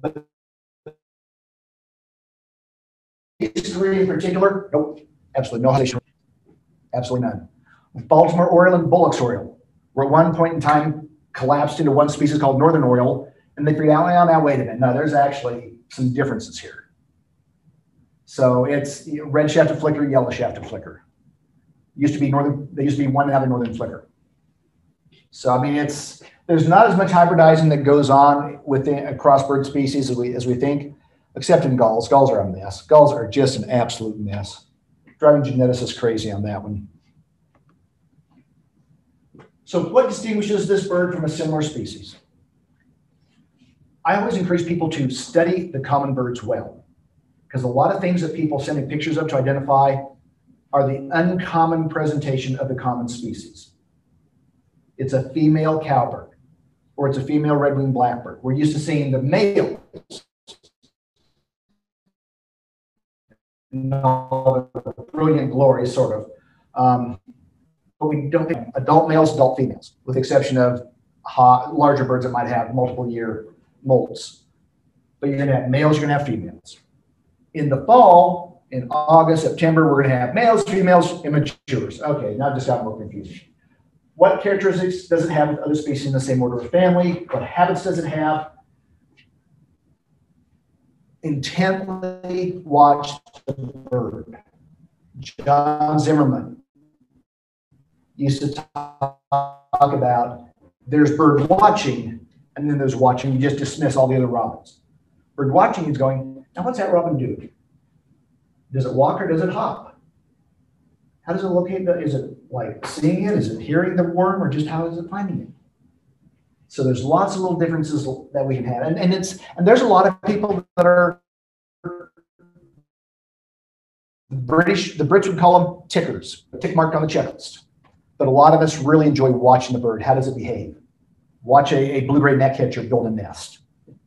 But these three in particular, nope, absolutely no hybridization, absolutely none. Baltimore oriole and Bullock's oriole were at one point in time collapsed into one species called northern oriole. And they figured out, now, wait a minute. No, there's actually some differences here. So it's red-shafted flicker, yellow-shafted flicker. Used to be northern. They used to be one and another northern flicker. So there's not as much hybridizing that goes on within a crossbird species as we think, except in gulls. Gulls are a mess. Gulls are just an absolute mess. Driving geneticists crazy on that one. So what distinguishes this bird from a similar species? I always encourage people to study the common birds well, because a lot of things that people send me pictures of to identify are the uncommon presentation of the common species. It's a female cowbird, or it's a female red-winged blackbird. We're used to seeing the males in all the brilliant glory, sort of. But we don't have adult males, adult females, with the exception of larger birds that might have multiple-year molts, but you're going to have males, you're going to have females. In the fall, in August, September, we're going to have males, females, immatures. Okay, now just got more confusing. What characteristics does it have with other species in the same order of family? What habits does it have? Intently watch the bird. John Zimmerman used to talk about there's bird watching, and then there's watching. You just dismiss all the other robins. Bird watching is going, now what's that robin do? Does it walk or does it hop? How does it locate? Is it like seeing it? Is it hearing the worm, or just how is it finding it? So there's lots of little differences that we can have. And there's a lot of people that are, the Brits would call them tickers, a tick mark on the checklist. But a lot of us really enjoy watching the bird. How does it behave? Watch a blue-gray neckcatcher build a nest.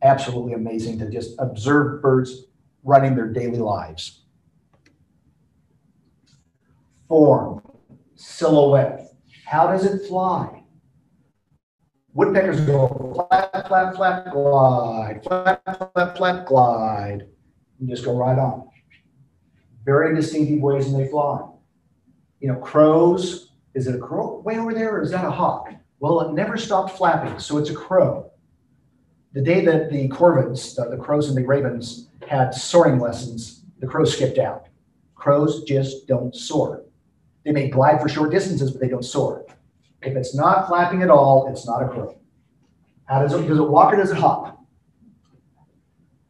Absolutely amazing to just observe birds running their daily lives. Form, silhouette. How does it fly? Woodpeckers go flap, flap, flap, glide. Flap, flap, flap, glide. And just go right on. Very distinctive ways and they fly. you know, crows. Is it a crow way over there, or is that a hawk? Well, it never stopped flapping, so it's a crow. The day that the corvids, the crows and the ravens, had soaring lessons, the crows skipped out. Crows just don't soar. They may glide for short distances, but they don't soar. If it's not flapping at all, it's not a crow. How does it walk or does it hop?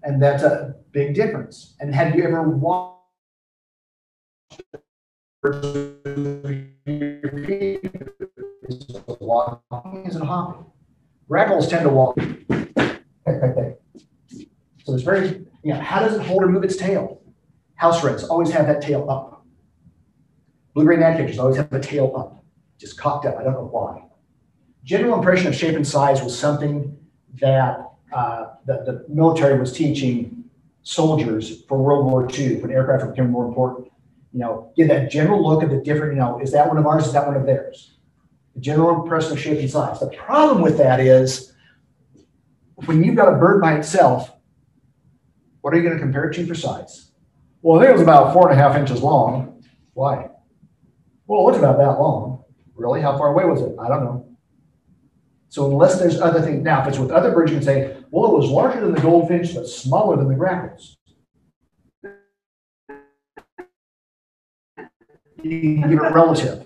And that's a big difference. And have you ever watched walking? Is it hopping? Grackles tend to walk. So it's very, you know, how does it hold or move its tail? House wrens always have that tail up. Blue-gray gnatcatchers always have the tail up, just cocked up. I don't know why. General impression of shape and size was something that the military was teaching soldiers for World War II when aircraft became more important. You know, get that general look at the different, you know, is that one of ours? Is that one of theirs? The general impression of shape and size. The problem with that is when you've got a bird by itself, what are you going to compare it to for size? Well, I think it was about 4.5 inches long. Why? Well, it's about that long. Really? How far away was it? I don't know. So unless there's other things. Now, if it's with other birds, you can say, well, it was larger than the goldfinch, but smaller than the grackles. You can give it relative.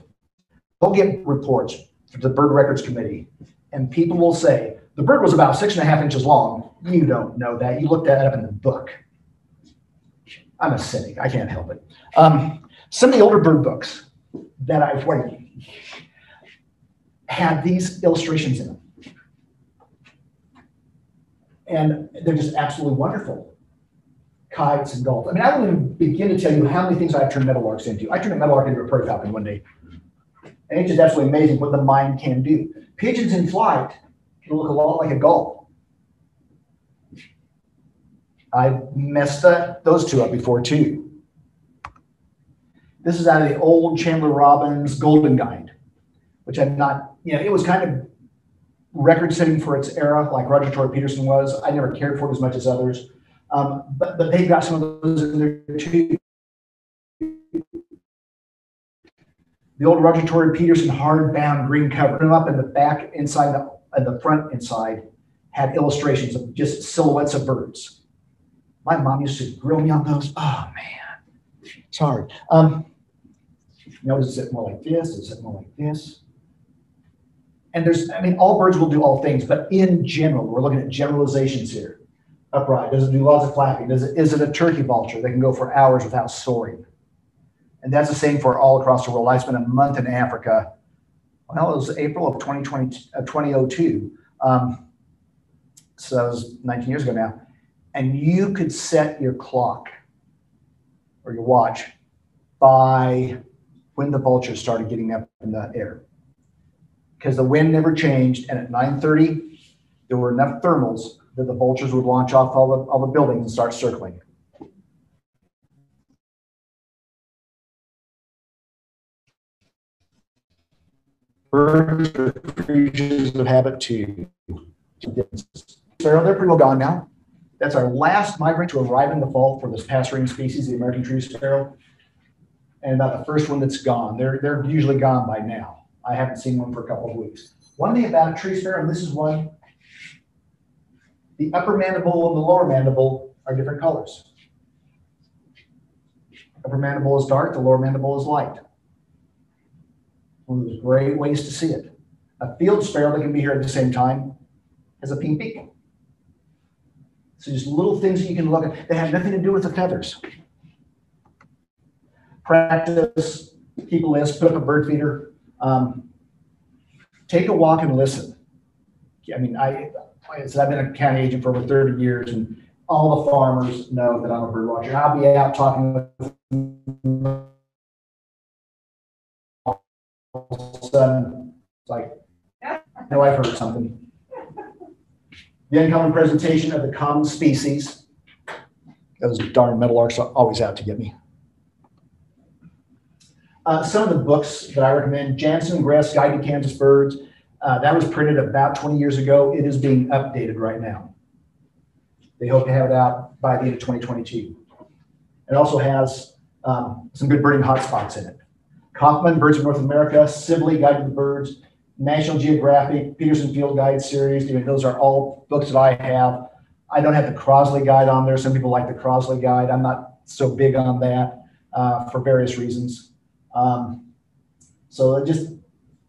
We'll get reports from the Bird Records Committee, and people will say, the bird was about 6.5 inches long. You don't know that. You looked that up in the book. I'm a cynic. I can't help it. Some of the older bird books that I've read had these illustrations in them. And they're just absolutely wonderful. Kites and gulls. I mean, I won't even begin to tell you how many things I've turned meadowlarks into. I turned a meadowlark into a prairie falcon one day. And it's just absolutely amazing what the mind can do. Pigeons in flight can look a lot like a gull. I messed those two up before, too. This is out of the old Chandler Robbins Golden Guide, which I'm not, you know, it was kind of record-setting for its era, like Roger Tory Peterson was. I never cared for it as much as others, but they've got some of those in there too. The old Roger Tory Peterson hardbound green cover, put them up in the back inside and the front inside, had illustrations of just silhouettes of birds. My mom used to grill me on those. Oh man, it's hard. You know, is it more like this? Is it more like this? And there's, I mean, all birds will do all things, but in general, we're looking at generalizations here. Upright, does it do lots of flapping? Is it a turkey vulture that can go for hours without soaring? And that's the same for all across the world. I spent a month in Africa. Well, it was April of 2002. So that was 19 years ago now. And you could set your clock or your watch by when the vultures started getting up in the air, because the wind never changed, and at 9:30 there were enough thermals that the vultures would launch off all the buildings and start circling. Birds are creatures of habit too. They're pretty well gone now. That's our last migrant to arrive in the fall for this passerine species, the American tree sparrow. And about the first one that's gone. They're usually gone by now. I haven't seen one for a couple of weeks. One thing about a tree sparrow, and this is one, the upper mandible and the lower mandible are different colors. Upper mandible is dark, the lower mandible is light. One of those great ways to see it. A field sparrow that can be here at the same time has a pink beak. So just little things that you can look at that have nothing to do with the feathers. Practice, keep a list, put up a bird feeder, take a walk and listen. I mean, I've been a county agent for over 30 years, and all the farmers know that I'm a bird watcher. I'll be out talking with them. All of a sudden, it's like, no, I've heard something. The uncommon presentation of the common species. Those darn meadowlarks are always out to get me. Some of the books that I recommend, Jansen Gress, Guide to Kansas Birds, that was printed about 20 years ago. It is being updated right now. They hope to have it out by the end of 2022. It also has some good birding hotspots in it. Kaufman, Birds of North America, Sibley, Guide to the Birds, National Geographic, Peterson Field Guide Series. I mean, those are all books that I have. I don't have the Crosley Guide on there. Some people like the Crosley Guide. I'm not so big on that for various reasons. So just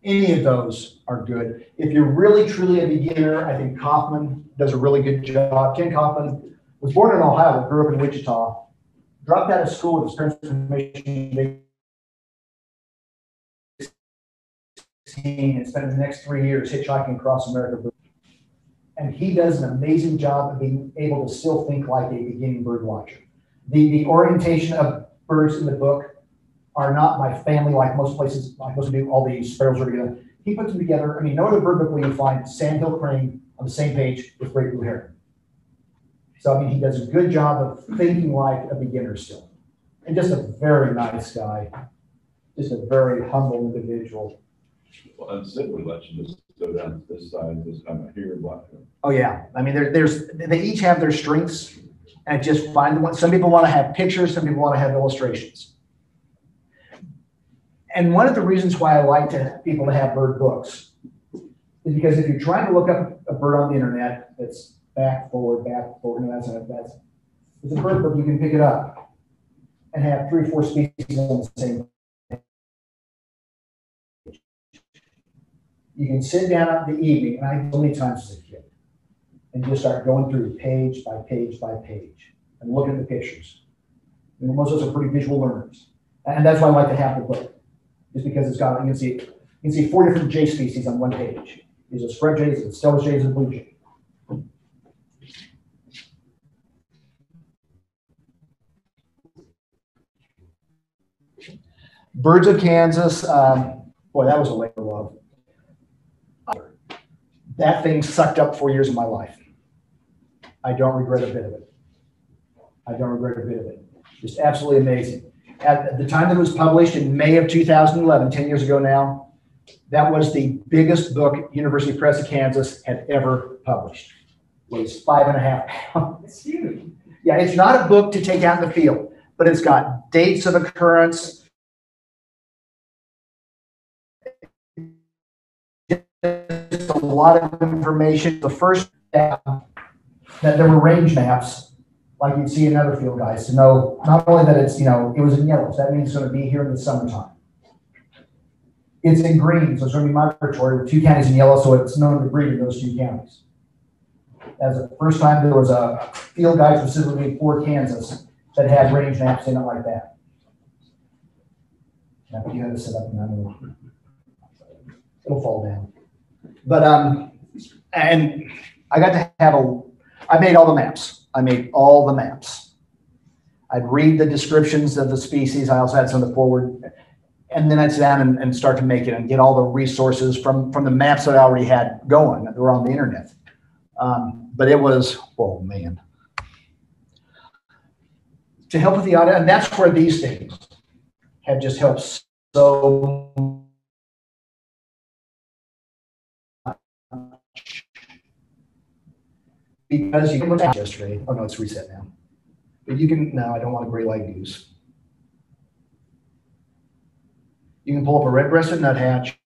any of those are good. If you're really, truly a beginner, I think Kaufman does a really good job. Ken Kaufman was born in Ohio, but grew up in Wichita. Dropped out of school with his parents' information and spent the next 3 years hitchhiking across America. And he does an amazing job of being able to still think like a beginning bird watcher. The orientation of birds in the book are not my family, like most places, like most do, all these sparrows are together. He puts them together. I mean, no other bird book will you find Sandhill crane on the same page with great blue heron. So, I mean, he does a good job of thinking like a beginner still. And just a very nice guy, just a very humble individual. Well, and Sibley lets you just go down to this side, this time here, black hole. Oh yeah, I mean, they each have their strengths, and just find the one. Some people want to have pictures, some people want to have illustrations. And one of the reasons why I like people to have bird books is because if you're trying to look up a bird on the internet, that's back, forward, no, that's not that's. With a bird book, you can pick it up and have 3 or 4 species on the same. You can sit down in the evening, and I did many times as a kid, and just start going through page by page by page and look at the pictures. And most of us are pretty visual learners, and that's why I like to have the book, just because it's got you can see 4 different jay species on one page. There's a spread jay, there's a Stella's jay, there's a blue jay. Birds of Kansas, boy, that was a labor of love. That thing sucked up 4 years of my life. I don't regret a bit of it. I don't regret a bit of it. Just absolutely amazing. At the time that it was published in May of 2011, 10 years ago now, that was the biggest book University Press of Kansas had ever published. It was 5.5 pounds. It's huge. Yeah, it's not a book to take out in the field, but it's got dates of occurrence. Just a lot of information. The first map, that there were range maps, like you'd see in other field guides, to know not only that it's, you know, it was in yellows, that means it's going to be here in the summertime. It's in green, so it's going to be migratory with 2 counties in yellow, so it's known to breed in those 2 counties. That was the first time there was a field guide specifically for Kansas that had range maps in it like that. Now, you had to set up another one. It'll fall down. But, and I got to have I made all the maps. I made all the maps. I'd read the descriptions of the species. I also had some of the forward. And then I'd sit down and start to make it and get all the resources from the maps that I already had going that were on the internet. But it was, oh man. To help with the audio, and that's where these things have just helped so much. Because you can look at yesterday. Oh no, it's reset now. But you can, no, I don't want a gray leg goose. You can pull up a red-breasted nuthatch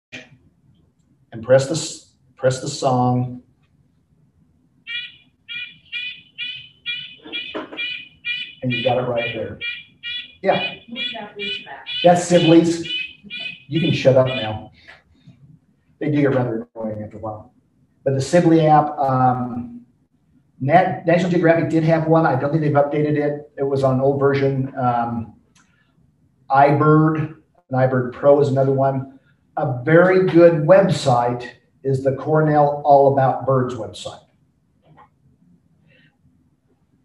and press the song. And you got it right there. Yeah. That's Sibley's. You can shut up now. They do get rather annoying after a while. But the Sibley app, National Geographic did have one. I don't think they've updated it. It was on an old version. iBird, and iBird Pro is another one. A very good website is the Cornell All About Birds website.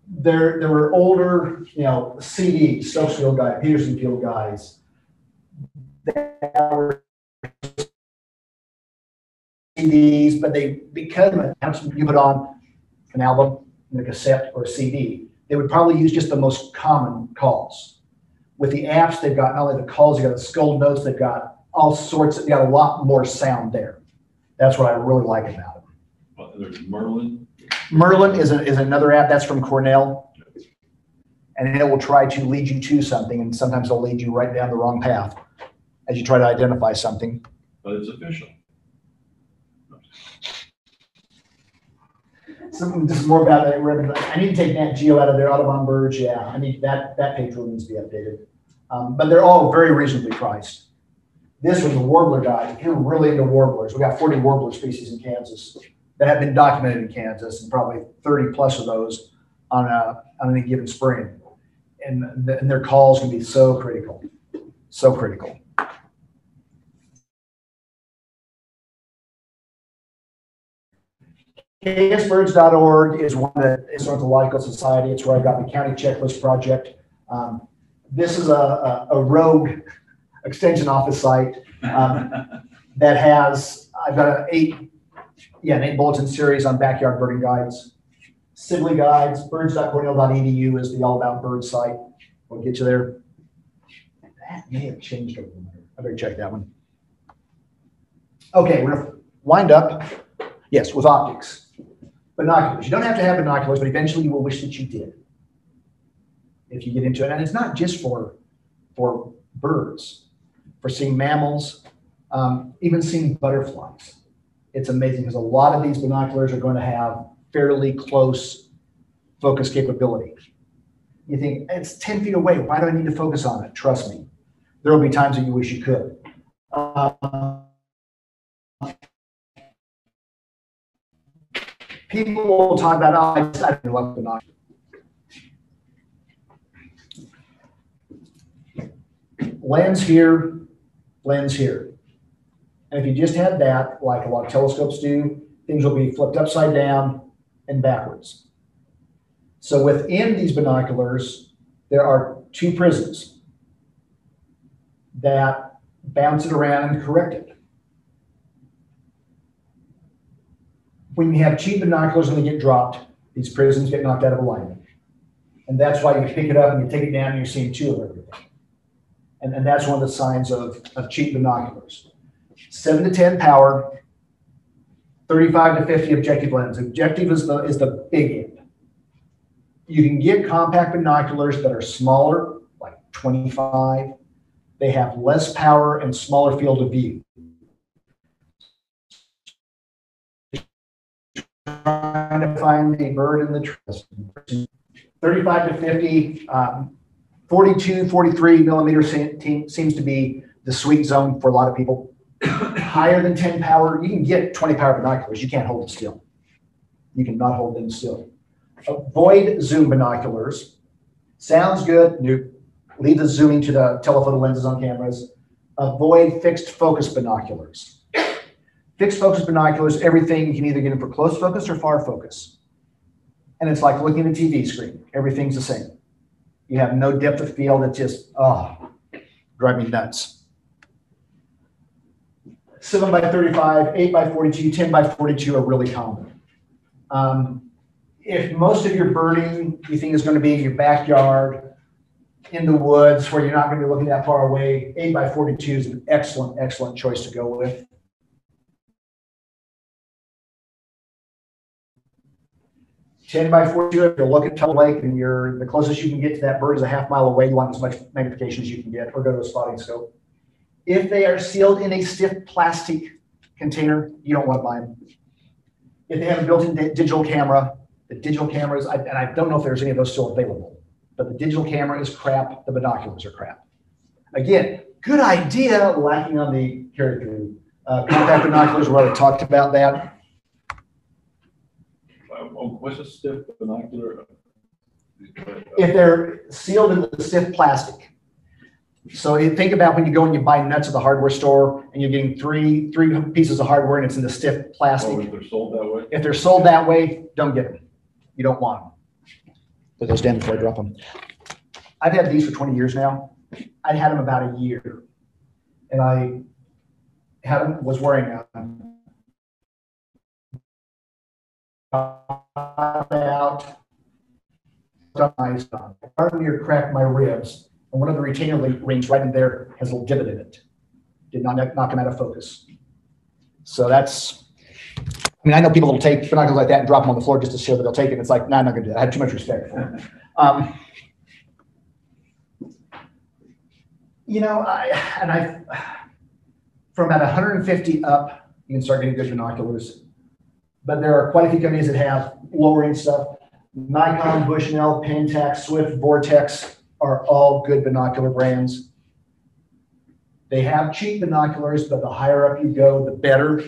There were older, you know, CDs, Stokes Field Guide, Peterson Field Guides, that were CDs, but they, because you put on an album, a cassette, or a CD, they would probably use just the most common calls. With the apps, they've got not only the calls, they've got the skull notes, they've got all sorts, they've got a lot more sound there. That's what I really like about it. Well, there's Merlin. Merlin is another app that's from Cornell, and it will try to lead you to something, and sometimes it'll lead you right down the wrong path. as you try to identify something. But it's official. Something just more about that ribbon. I need to take Nat Geo out of there. Audubon birds, yeah. I need that page really needs to be updated. But they're all very reasonably priced. This was a warbler guide. If you're really into warblers, we got 40 warbler species in Kansas that have been documented in Kansas, and probably 30 plus of those on any given spring. And their calls can be so critical, so critical. KSBirds.org is one that is an Ornithological Society. It's where I got the county checklist project. This is a rogue extension office site that has, I've got an eight bulletin series on backyard birding guides. Sibley guides, birds.cornell.edu is the all about bird site. We'll get you there. That may have changed over there. I better check that one. Okay, we're gonna wind up, yes, with optics. Binoculars. You don't have to have binoculars, but eventually you will wish that you did if you get into it. And it's not just for birds, for seeing mammals, even seeing butterflies. It's amazing because a lot of these binoculars are going to have fairly close focus capability. You think, it's 10 feet away. Why do I need to focus on it? Trust me. There will be times that you wish you could. People will talk about, oh, I didn't love the binoculars. Lens here. And if you just had that, like a lot of telescopes do, things will be flipped upside down and backwards. So within these binoculars, there are two prisms that bounce it around and correct it. When you have cheap binoculars and they get dropped, these prisms get knocked out of alignment. And that's why you pick it up and you take it down and you're seeing two of everything. And that's one of the signs of cheap binoculars. 7 to 10 power, 35 to 50 objective lens. Objective is the big end. You can get compact binoculars that are smaller, like 25. They have less power and smaller field of view. Trying to find a bird in the tree. 35 to 50, 42, 43 millimeters seems to be the sweet zone for a lot of people. Higher than 10 power, you can get 20 power binoculars. You can't hold them still. You cannot hold them still. Avoid zoom binoculars. Sounds good. Nope. Leave the zooming to the telephoto lenses on cameras. Avoid fixed focus binoculars. Fixed focus binoculars, everything, you can either get them for close focus or far focus. And it's like looking at a TV screen. Everything's the same. You have no depth of field. It's just, oh, drive me nuts. 7 by 35, 8 by 42, 10 by 42 are really common. If most of your birding you think is going to be in your backyard, in the woods, where you're not going to be looking that far away, 8 by 42 is an excellent, excellent choice to go with. Ten by 42. If you're looking at Tucson Lake, and you're the closest you can get to that bird is a half mile away, you want as much magnification as you can get, or go to a spotting scope. If they are sealed in a stiff plastic container, you don't want to buy them. If they have a built-in digital camera, the digital cameras, and I don't know if there's any of those still available, but the digital camera is crap. The binoculars are crap. Again, good idea, lacking on the character. Compact binoculars. We already talked about that. What's a stiff binocular? If they're sealed in the stiff plastic. So you think about when you go and you buy nuts at the hardware store and you're getting three pieces of hardware and it's in the stiff plastic. Oh, if they're sold that way? If they're sold that way, don't get them. You don't want them. Put those down before I drop them. I've had these for 20 years now. I had them about a year. And I had them, was wearing them. Out part near cracked my ribs, and one of the retainer rings right in there has a little divot in it. Did not knock him out of focus. So that's, I mean, I know people will take binoculars like that and drop them on the floor just to show that they'll take it. It's like, no, I'm not going to do that. I have too much respect for it. You know, I from about 150 up, you can start getting good binoculars. But there are quite a few companies that have lowering stuff. Nikon, Bushnell, Pentax, Swift, Vortex are all good binocular brands. They have cheap binoculars, but the higher up you go, the better.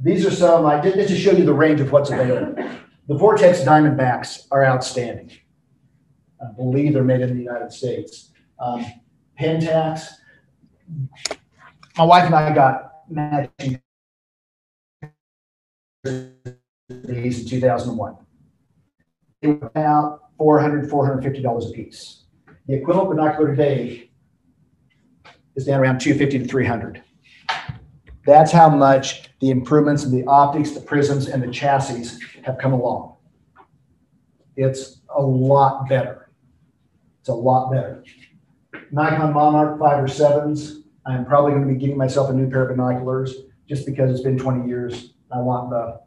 These are some, I did this to show you the range of what's available. The Vortex Diamondbacks are outstanding. I believe they're made in the United States. Pentax, my wife and I got matching these in 2001. It was about $400, $450 a piece. The equivalent binocular today is down around $250 to $300. That's how much the improvements in the optics, the prisms, and the chassis have come along. It's a lot better. It's a lot better. Nikon Monarch 5 or 7s. I'm probably going to be getting myself a new pair of binoculars just because it's been 20 years. I want the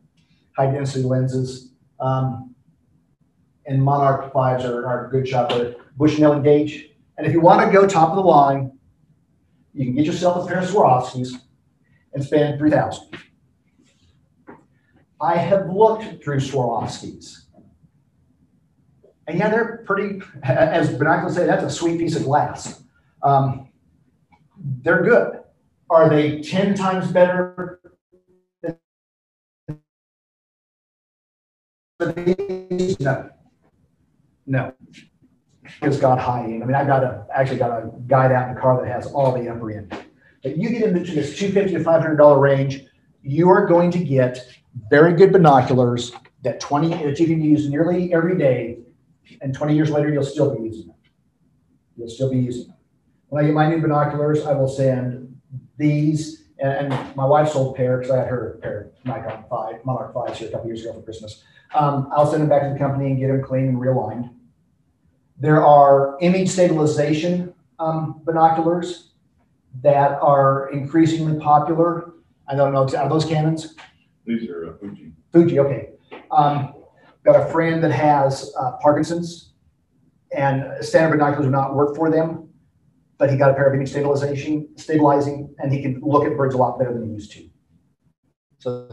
high-density lenses. And Monarch 5s are a good shot there. Bushnell Engage. And if you want to go top of the line, you can get yourself a pair of Swarovskis and spend $3,000. I have looked through Swarovskis. And yeah, they're pretty, as binoculars say, that's a sweet piece of glass. They're good. Are they 10 times better than these? No. No. It's got high end. I mean, I've got actually got a guide out in the car that has all the upper end. But you get into this $250 to $500 range, you are going to get very good binoculars that you can use nearly every day, and 20 years later, you'll still be using them. You'll still be using them. When I get my new binoculars, I will send these, and my wife's old pair, because I had her pair of Nikon 5, Monarch 5s here a couple years ago for Christmas. I'll send them back to the company and get them clean and realigned. There are image stabilization binoculars that are increasingly popular. I don't know, are those Canons? These are Fuji. Fuji, okay. Got a friend that has Parkinson's, and standard binoculars do not work for them, but he got a pair of image stabilizing, and he can look at birds a lot better than he used to. So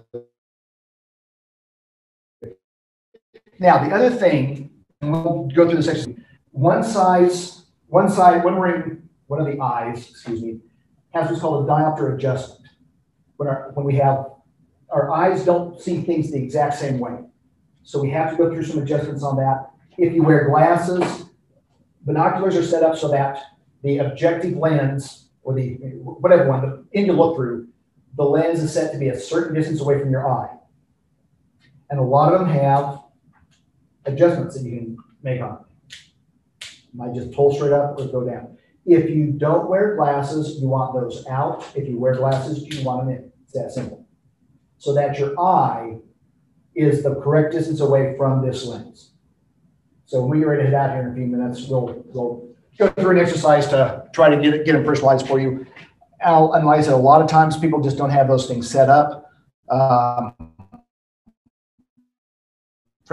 now the other thing, and we'll go through the section. One we're in one of the eyes, excuse me, has what's called a diopter adjustment. When we have, our eyes don't see things the exact same way. So we have to go through some adjustments on that. If you wear glasses, binoculars are set up so that the objective lens, or the, whatever one, the end you look through, the lens is set to be a certain distance away from your eye. And a lot of them have adjustments that you can make on. You might just pull straight up or go down. If you don't wear glasses, you want those out. If you wear glasses, you want them in. It's that simple. So that your eye is the correct distance away from this lens. So when we get ready to head out here in a few minutes, we'll go through an exercise to try to get them personalized for you. And like I said, a lot of times people just don't have those things set up.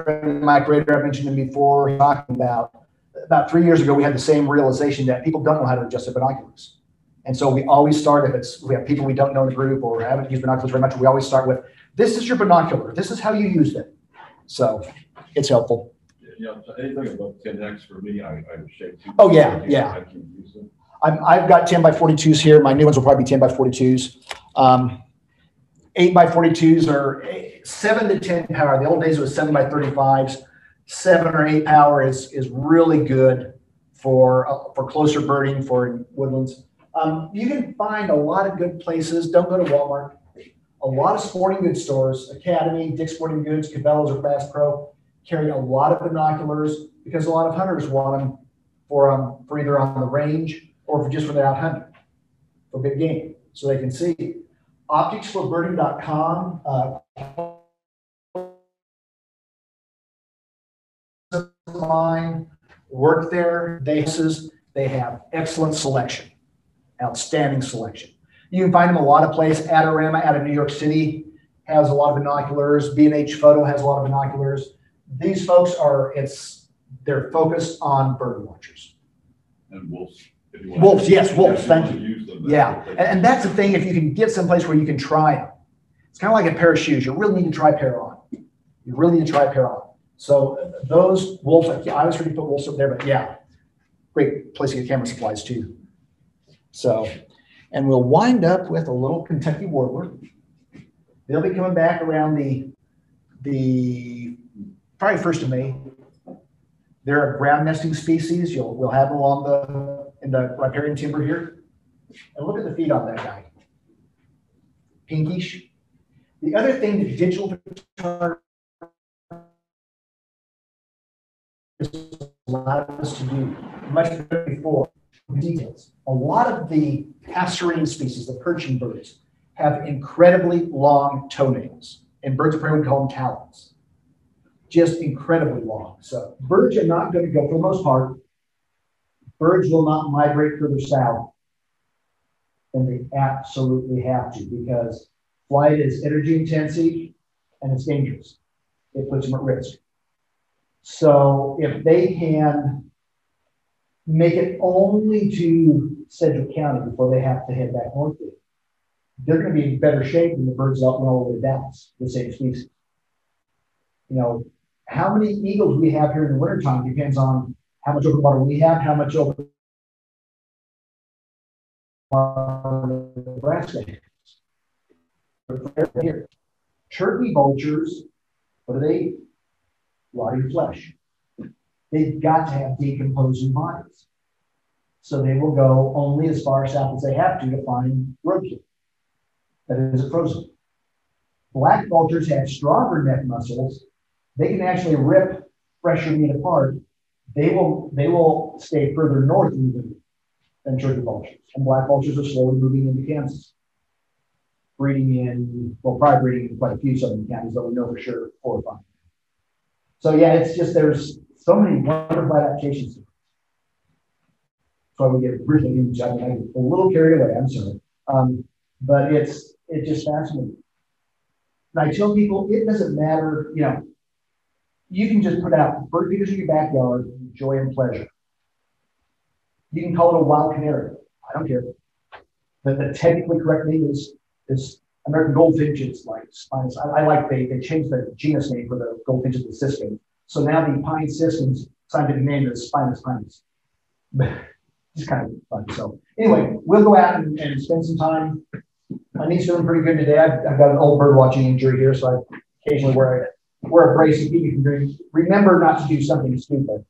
Mike Rader, I mentioned him before, talking about 3 years ago, we had the same realization that people don't know how to adjust their binoculars. And so we always start, if we have people we don't know in the group or haven't used binoculars very much, we always start with, this is your binocular. This is how you use it. So it's helpful. Yeah, anything above 10X for me, I would shake too. Oh, yeah, yeah. I can use them. I've got 10 by 42s here. My new ones will probably be 10 by 42s. 8 by 42s are 7 to 10 power. The old days it was 7 by 35s. 7 or 8 power is really good for closer birding, for woodlands. You can find a lot of good places. Don't go to Walmart. A lot of sporting goods stores, Academy, Dick's Sporting Goods, Cabela's, or Bass Pro carry a lot of binoculars because a lot of hunters want them for either on the range or for just for their out hunting for big game, so they can see. Opticsforbirding.com. Line work there. They have excellent selection, outstanding selection. You can find them a lot of places. Adorama out of New York City has a lot of binoculars. B&H Photo has a lot of binoculars. These folks they're focused on bird watchers and wolves. Wolves, yes, wolves. Thank you. Yeah, and that's the thing. If you can get someplace where you can try them, it's kind of like a pair of shoes. You really need to try a pair on. You really need to try a pair on. So those wolves, I was ready to put wolves up there, but yeah, great place to get camera supplies too. So, and we'll wind up with a little Kentucky warbler. They'll be coming back around the probably 1st of May. They're a ground nesting species. We'll have them along in the riparian timber here. And look at the feet on that guy. Pinkish. The other thing that digital photography allowed us to do much better before details. A lot of the passerine species, the perching birds, have incredibly long toenails, and birds of prey would call them talons. Just incredibly long. So birds are not going to go, for the most part, birds will not migrate further south than they absolutely have to, because flight is energy intensive and it's dangerous. It puts them at risk. So if they can make it only to Sandhill County before they have to head back north, they're going to be in better shape than the birds out in all the way down, the same species. You know, how many eagles we have here in the wintertime depends on how much open water we have, how much open water Nebraska has. Here. Turkey vultures, what do they eat? Rotting flesh. They've got to have decomposing bodies. So they will go only as far south as they have to find roadkill that is frozen. Black vultures have stronger neck muscles. They can actually rip fresher meat apart. They will stay further north even than turkey vultures. And black vultures are slowly moving into Kansas, probably breeding in quite a few southern counties, though we know for sure 4 or 5. So yeah, it's just there's so many wonderful adaptations. So we get really huge. I mean, a little carried away. I'm sorry, but it's just fascinating. And I tell people it doesn't matter. You know, you can just put out bird feeders in your backyard, joy and pleasure. You can call it a wild canary. I don't care. But the technically correct name is American goldfinches, like spines. I like they changed the genus name for the goldfinches to the siskin. So now the pine siskin's scientific name is spinous pinus. It's kind of fun. So anyway, we'll go out and spend some time. My niece's doing pretty good today. I've got an old bird watching injury here, so I occasionally wear a brace and keep you from doing. Remember not to do something stupid.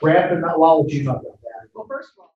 Brad, but not Lala, what you thought about that? Well, first of all.